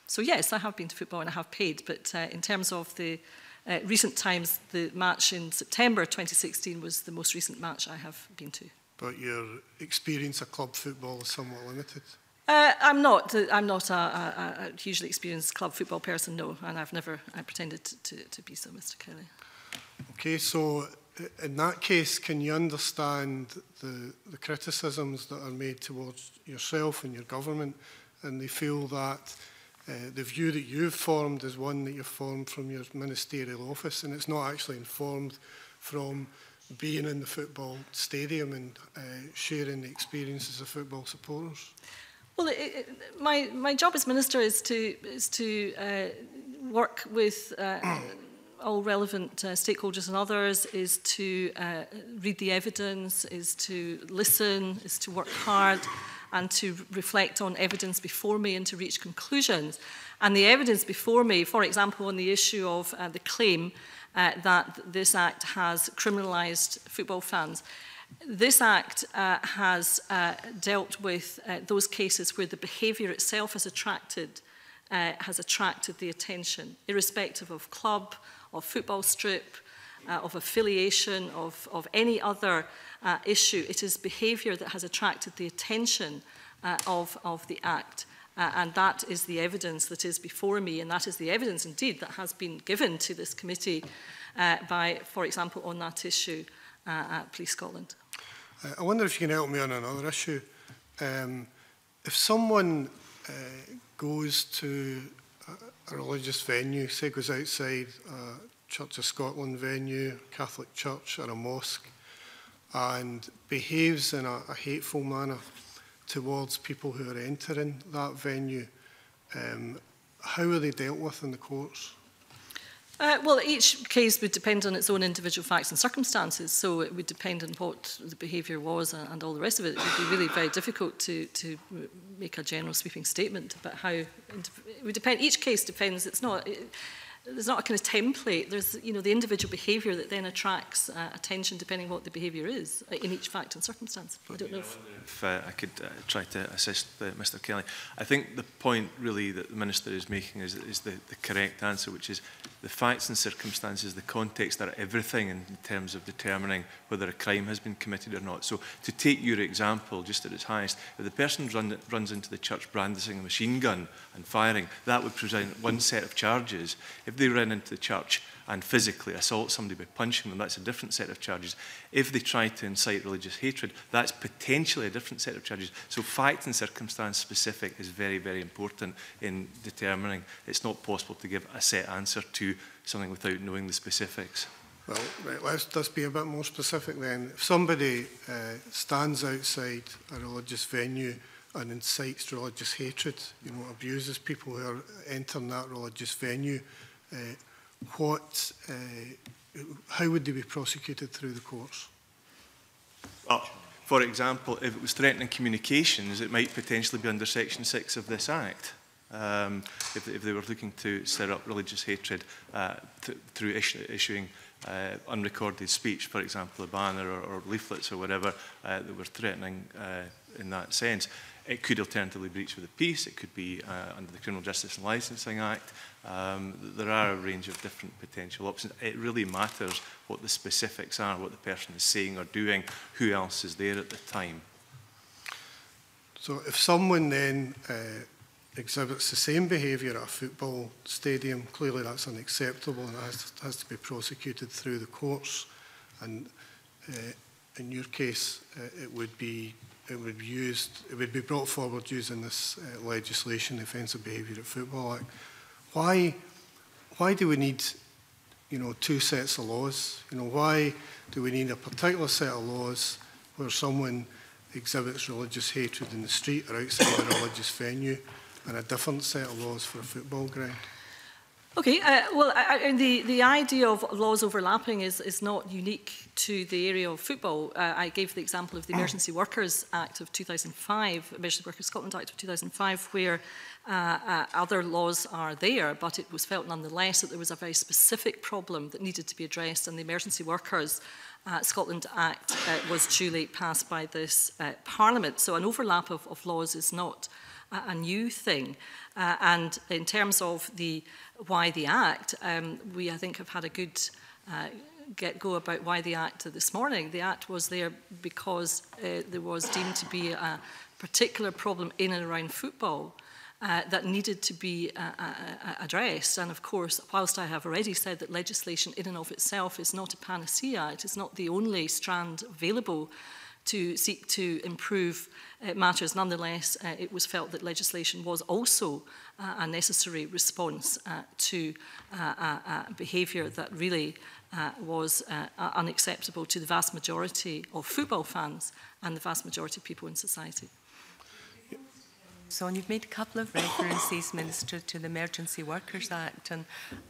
So yes, I have been to football and I have paid. But uh, in terms of the uh, recent times, the match in September twenty sixteen was the most recent match I have been to. But your experience of club football is somewhat limited. Uh, I'm not. I'm not a, a, a hugely experienced club football person, no, and I've never I pretended to, to, to be so, Mister Kelly. Okay, so in that case, can you understand the, the criticisms that are made towards yourself and your government, and they feel that uh, the view that you've formed is one that you've formed from your ministerial office, and it's not actually informed from being in the football stadium and uh, sharing the experiences of football supporters? Well, it, it, my, my job as Minister is to, is to uh, work with uh, all relevant uh, stakeholders and others, is to uh, read the evidence, is to listen, is to work hard and to reflect on evidence before me and to reach conclusions. And the evidence before me, for example, on the issue of uh, the claim Uh, that this Act has criminalised football fans. This Act uh, has uh, dealt with uh, those cases where the behaviour itself has attracted, uh, has attracted the attention, irrespective of club, of football strip, uh, of affiliation, of, of any other uh, issue. It is behaviour that has attracted the attention uh, of, of the Act. Uh, and that is the evidence that is before me, and that is the evidence, indeed, that has been given to this committee uh, by, for example, on that issue uh, at Police Scotland. Uh, I wonder if you can help me on another issue. Um, if someone uh, goes to a religious venue, say goes outside a Church of Scotland venue, Catholic church or a mosque, and behaves in a, a hateful manner towards people who are entering that venue, um, how are they dealt with in the courts? Uh, well, each case would depend on its own individual facts and circumstances, so it would depend on what the behaviour was and, and all the rest of it. It would be really very difficult to, to make a general sweeping statement about how... It would depend, each case depends, it's not... It, there's not a kind of template. There's, you know, the individual behaviour that then attracts uh, attention depending on what the behaviour is in each fact and circumstance. But I don't know if... if uh, I could uh, try to assist uh, Mr Kelly. I think the point really that the Minister is making is, is the, the correct answer, which is the facts and circumstances, the context are everything in terms of determining whether a crime has been committed or not. So to take your example just at its highest, if the person run, runs into the church brandishing a machine gun and firing, that would present one set of charges. If they run into the church and physically assault somebody by punching them, that's a different set of charges. If they try to incite religious hatred, that's potentially a different set of charges. So fact and circumstance specific is very, very important in determining. It's not possible to give a set answer to something without knowing the specifics. Well, right, let's, let's be a bit more specific then. If somebody uh, stands outside a religious venue and incites religious hatred, you know, abuses people who are entering that religious venue, Uh, what, uh, how would they be prosecuted through the courts? Well, for example, if it was threatening communications, it might potentially be under Section six of this Act, um, if, if they were looking to stir up religious hatred uh, th through issue, issuing uh, unrecorded speech, for example, a banner or, or leaflets or whatever uh, that were threatening uh, in that sense. It could alternatively breach of the peace, it could be uh, under the Criminal Justice and Licensing Act. Um, there are a range of different potential options. It really matters what the specifics are, what the person is saying or doing, who else is there at the time. So if someone then uh, exhibits the same behaviour at a football stadium, clearly that's unacceptable and it has to, has to be prosecuted through the courts. And uh, in your case, uh, it would be... It would be used. It would be brought forward using this uh, legislation, the Offensive Behaviour at Football Act. Why? Why do we need, you know, two sets of laws? You know, why do we need a particular set of laws where someone exhibits religious hatred in the street or outside a religious venue, and a different set of laws for a football ground? Okay, uh, well, I, I, the, the idea of laws overlapping is, is not unique to the area of football. Uh, I gave the example of the Emergency Workers Act of two thousand five, Emergency Workers Scotland Act of two thousand five, where uh, uh, other laws are there, but it was felt nonetheless that there was a very specific problem that needed to be addressed, and the Emergency Workers Uh, Scotland Act uh, was too late passed by this uh, Parliament. So an overlap of, of laws is not a, a new thing. Uh, and in terms of the why the Act, um, we, I think, have had a good uh, get-go about why the Act this morning. The Act was there because uh, there was deemed to be a particular problem in and around football Uh, that needed to be uh, uh, addressed. And of course, whilst I have already said that legislation in and of itself is not a panacea, it is not the only strand available to seek to improve uh, matters. Nonetheless, uh, it was felt that legislation was also uh, a necessary response uh, to uh, uh, uh, behaviour that really uh, was uh, uh, unacceptable to the vast majority of football fans and the vast majority of people in society. So, and you've made a couple of references, Minister, to the Emergency Workers Act, and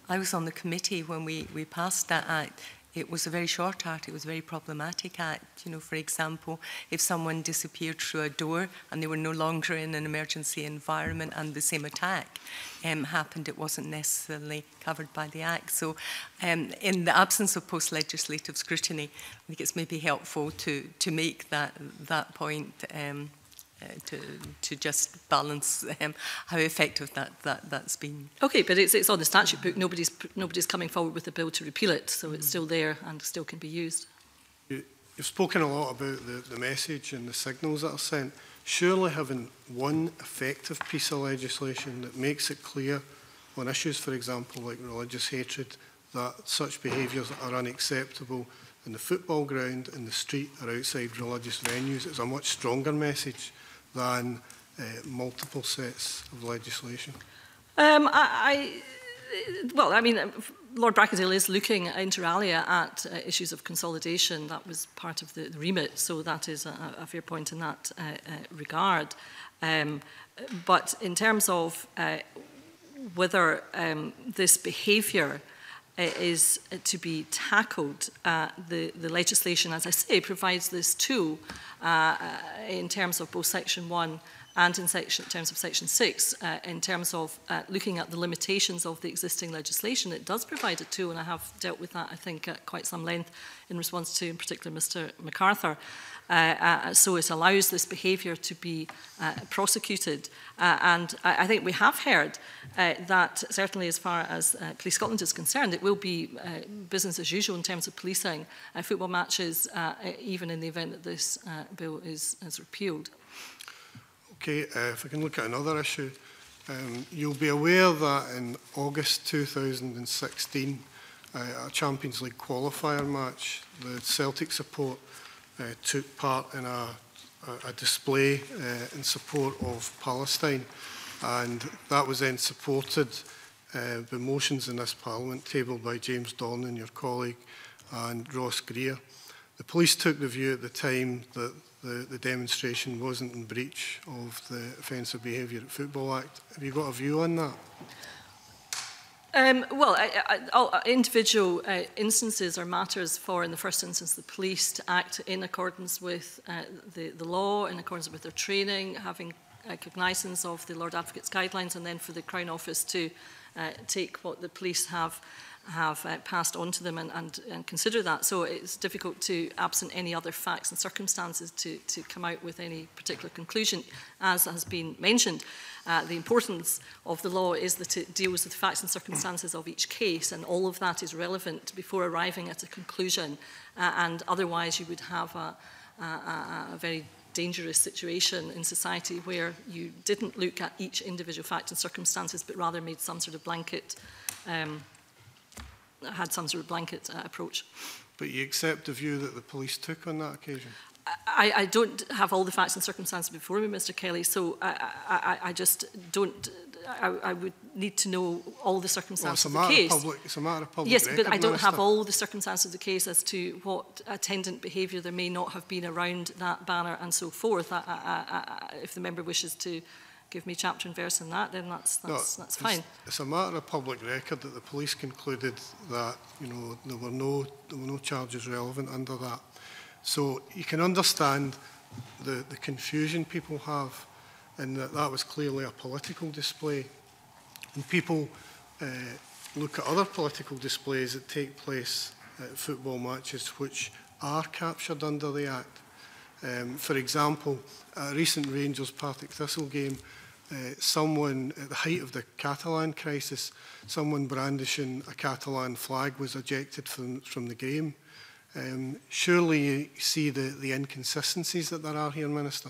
I was on the committee when we, we passed that Act. It was a very short act, it was a very problematic act. You know, for example, if someone disappeared through a door and they were no longer in an emergency environment and the same attack um, happened, it wasn't necessarily covered by the Act. So um, in the absence of post-legislative scrutiny, I think it's maybe helpful to, to make that, that point um, Uh, to, to just balance um, how effective that, that, that's been. Okay, but it's, it's on the statute book. Nobody's, nobody's coming forward with a bill to repeal it, so it's still there and still can be used. You, you've spoken a lot about the, the message and the signals that are sent. Surely having one effective piece of legislation that makes it clear on issues, for example, like religious hatred, that such behaviours are unacceptable in the football ground, in the street or outside religious venues, is a much stronger message than uh, multiple sets of legislation? Um, I, well, I mean, Lord Bracadale is looking inter alia at uh, issues of consolidation. That was part of the, the remit, so that is a, a fair point in that uh, uh, regard. Um, but in terms of uh, whether um, this behaviour is to be tackled, uh, the, the legislation, as I say, provides this tool uh, in terms of both Section one and in, section, in terms of Section six, uh, in terms of uh, looking at the limitations of the existing legislation. It does provide a tool, and I have dealt with that, I think, at quite some length in response to, in particular, Mister MacArthur. Uh, uh, so it allows this behaviour to be uh, prosecuted. Uh, and I, I think we have heard uh, that, certainly as far as uh, Police Scotland is concerned, it will be uh, business as usual in terms of policing uh, football matches, uh, even in the event that this uh, bill is, is repealed. Okay, uh, if I can look at another issue. Um, you'll be aware that in August two thousand sixteen, uh, a Champions League qualifier match, the Celtic support Uh, took part in a, a, a display uh, in support of Palestine, and that was then supported uh, by motions in this Parliament tabled by James Dornan, your colleague, and Ross Greer. The police took the view at the time that the, the demonstration wasn't in breach of the Offensive Behaviour at Football Act. Have you got a view on that? Um, well, I, I, all individual uh, instances are matters for, in the first instance, the police to act in accordance with uh, the, the law, in accordance with their training, having uh, cognizance of the Lord Advocate's guidelines, and then for the Crown Office to uh, take what the police have have uh, passed on to them and, and, and consider that. So it's difficult to, absent any other facts and circumstances, to, to come out with any particular conclusion. As has been mentioned, uh, the importance of the law is that it deals with the facts and circumstances of each case, and all of that is relevant before arriving at a conclusion. Uh, and otherwise you would have a, a, a very dangerous situation in society where you didn't look at each individual fact and circumstances, but rather made some sort of blanket um, had some sort of blanket uh, approach. But you accept the view that the police took on that occasion? I, I don't have all the facts and circumstances before me, Mister Kelly, so I, I, I just don't... I, I would need to know all the circumstances well, of the case. Of public, it's a matter of public yes, record, but I don't Minister. have all the circumstances of the case as to what attendant behaviour there may not have been around that banner and so forth. I, I, I, if the member wishes to give me chapter and verse on that, then that's, that's, no, that's fine. It's, it's a matter of public record that the police concluded that, you know, there were no, there were no charges relevant under that. So you can understand the, the confusion people have in that that was clearly a political display. And people uh, look at other political displays that take place at football matches which are captured under the Act. Um, for example, at a recent Rangers Partick Thistle game, uh, someone, at the height of the Catalan crisis, someone brandishing a Catalan flag was ejected from, from the game. Um, surely you see the, the inconsistencies that there are here, Minister?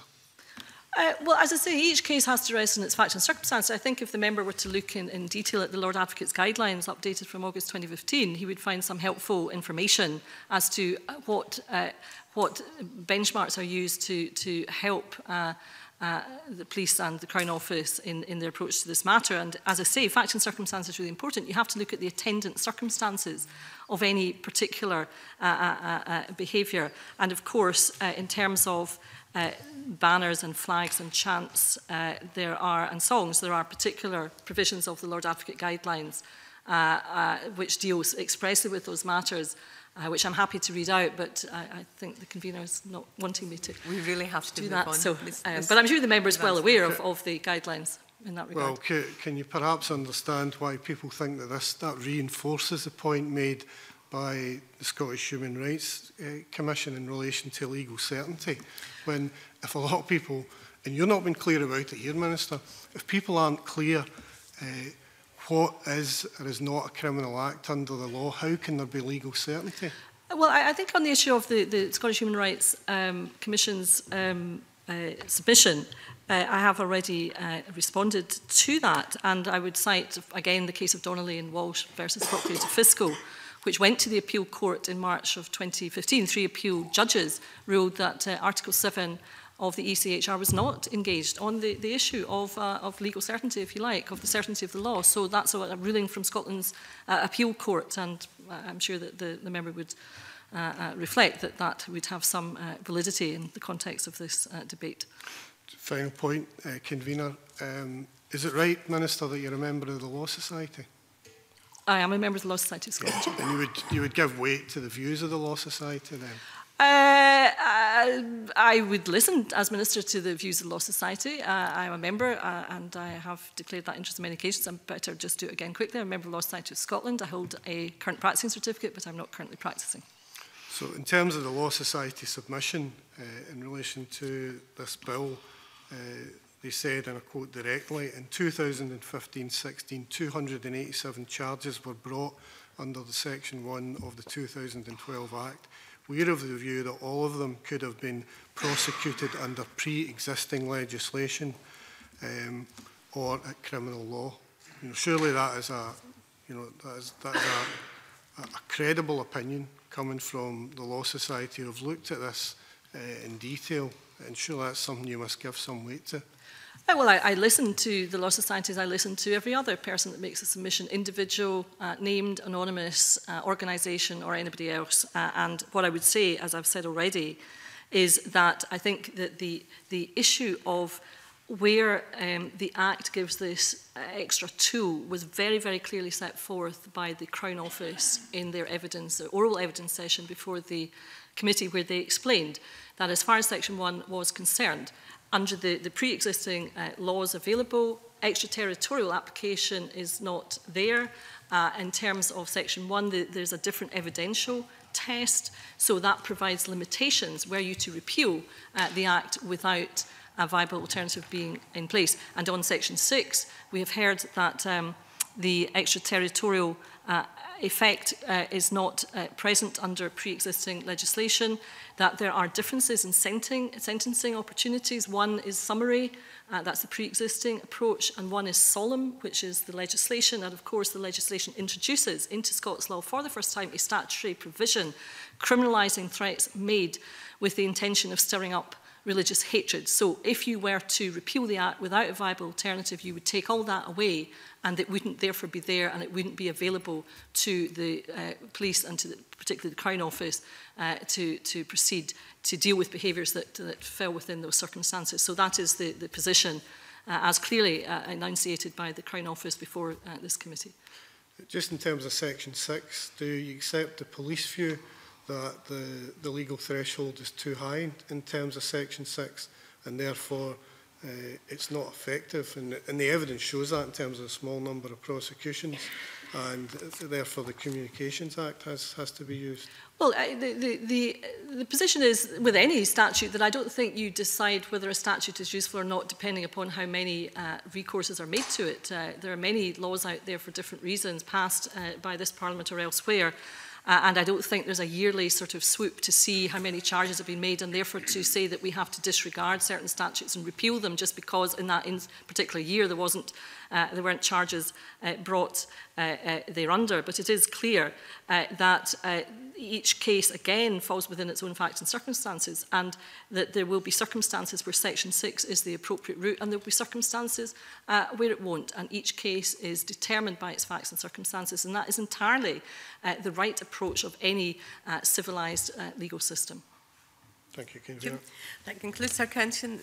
Uh, well, as I say, each case has to rest on its facts and circumstances. I think if the member were to look in, in detail at the Lord Advocate's guidelines updated from August twenty fifteen, he would find some helpful information as to what... Uh, what benchmarks are used to, to help uh, uh, the police and the Crown Office in, in their approach to this matter. And as I say, facts and circumstances are really important. You have to look at the attendant circumstances of any particular uh, uh, uh, behaviour. And of course, uh, in terms of uh, banners and flags and chants uh, there are, and songs, there are particular provisions of the Lord Advocate guidelines uh, uh, which deals expressly with those matters. Uh, which I'm happy to read out, but I, I think the convener is not wanting me to. We really have to do that. On. So, let's, um, let's but I'm sure the member is well aware of, of the guidelines in that regard. Well, can, can you perhaps understand why people think that this that reinforces the point made by the Scottish Human Rights uh, Commission in relation to legal certainty? When, if a lot of people, and you've not been clear about it here, Minister, if people aren't clear. Uh, What is or is not a criminal act under the law? How can there be legal certainty? Well, I, I think on the issue of the, the Scottish Human Rights um, Commission's um, uh, submission, uh, I have already uh, responded to that, and I would cite, again, the case of Donnelly and Walsh versus Procurator Fiscal, which went to the appeal court in March of twenty fifteen. Three appeal judges ruled that uh, Article seven of the E C H R was not engaged on the, the issue of, uh, of legal certainty, if you like, of the certainty of the law. So that's a, a ruling from Scotland's uh, appeal court, and I'm sure that the, the member would uh, uh, reflect that that would have some uh, validity in the context of this uh, debate. Final point, uh, convener. Um, is it right, Minister, that you're a member of the Law Society? I am a member of the Law Society of Scotland. And you would, you would give weight to the views of the Law Society then? Uh, I, I would listen as Minister to the views of the Law Society. Uh, I am a member uh, and I have declared that interest on many occasions. I better just do it again quickly. I'm a member of the Law Society of Scotland. I hold a current practising certificate, but I'm not currently practising. So in terms of the Law Society submission uh, in relation to this bill, uh, they said, and I quote directly, in two thousand fifteen sixteen, two hundred eighty-seven charges were brought under the Section one of the two thousand twelve Act. We're of the view that all of them could have been prosecuted under pre-existing legislation um, or at criminal law. You know, surely that is a, you know, that is, that is a, a credible opinion coming from the Law Society who have looked at this uh, in detail, and surely that's something you must give some weight to. Well, I, I listen to the Law Society as I listen to every other person that makes a submission, individual, uh, named, anonymous, uh, organisation or anybody else. Uh, and what I would say, as I've said already, is that I think that the, the issue of where um, the Act gives this extra tool was very, very clearly set forth by the Crown Office in their evidence, their oral evidence session before the committee, where they explained that as far as Section one was concerned, under the, the pre-existing uh, laws available, extraterritorial application is not there. Uh, in terms of Section one, the, there's a different evidential test, so that provides limitations where you to repeal uh, the Act without a viable alternative being in place. And on Section six, we have heard that um, the extraterritorial uh, effect uh, is not uh, present under pre-existing legislation, that there are differences in sentencing opportunities. One is summary, uh, that's the pre-existing approach, and one is solemn, which is the legislation. And of course, the legislation introduces into Scots law for the first time a statutory provision criminalising threats made with the intention of stirring up religious hatred. So if you were to repeal the Act without a viable alternative, you would take all that away, and it wouldn't therefore be there, and it wouldn't be available to the uh, police and to the, particularly the Crown Office uh, to, to proceed to deal with behaviours that, that fell within those circumstances. So that is the, the position uh, as clearly uh, enunciated by the Crown Office before uh, this committee. Just in terms of Section six, do you accept the police view that the, the legal threshold is too high in, in terms of Section six, and therefore uh, it's not effective? And, and the evidence shows that in terms of a small number of prosecutions, and therefore the Communications Act has, has to be used. Well, I, the, the, the, the position is, with any statute, that I don't think you decide whether a statute is useful or not depending upon how many uh, recourses are made to it. Uh, there are many laws out there for different reasons passed uh, by this Parliament or elsewhere. Uh, and I don't think there's a yearly sort of swoop to see how many charges have been made, and therefore to say that we have to disregard certain statutes and repeal them just because in that in particular year there wasn't, uh, there weren't charges uh, brought uh, uh, thereunder. But it is clear uh, that uh, each case again falls within its own facts and circumstances, and that there will be circumstances where Section six is the appropriate route, and there will be circumstances uh, where it won't. And each case is determined by its facts and circumstances, and that is entirely uh, the right approach approach of any uh, civilised uh, legal system. Thank you, Convener. That concludes our question.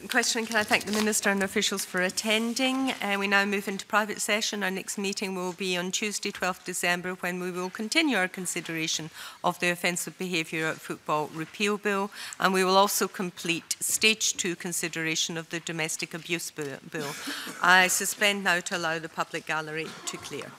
Can I thank the Minister and officials for attending? Uh, we now move into private session. Our next meeting will be on Tuesday, twelfth December, when we will continue our consideration of the Offensive Behaviour at Football Repeal Bill, and we will also complete Stage two consideration of the Domestic Abuse Bill. I suspend now to allow the public gallery to clear.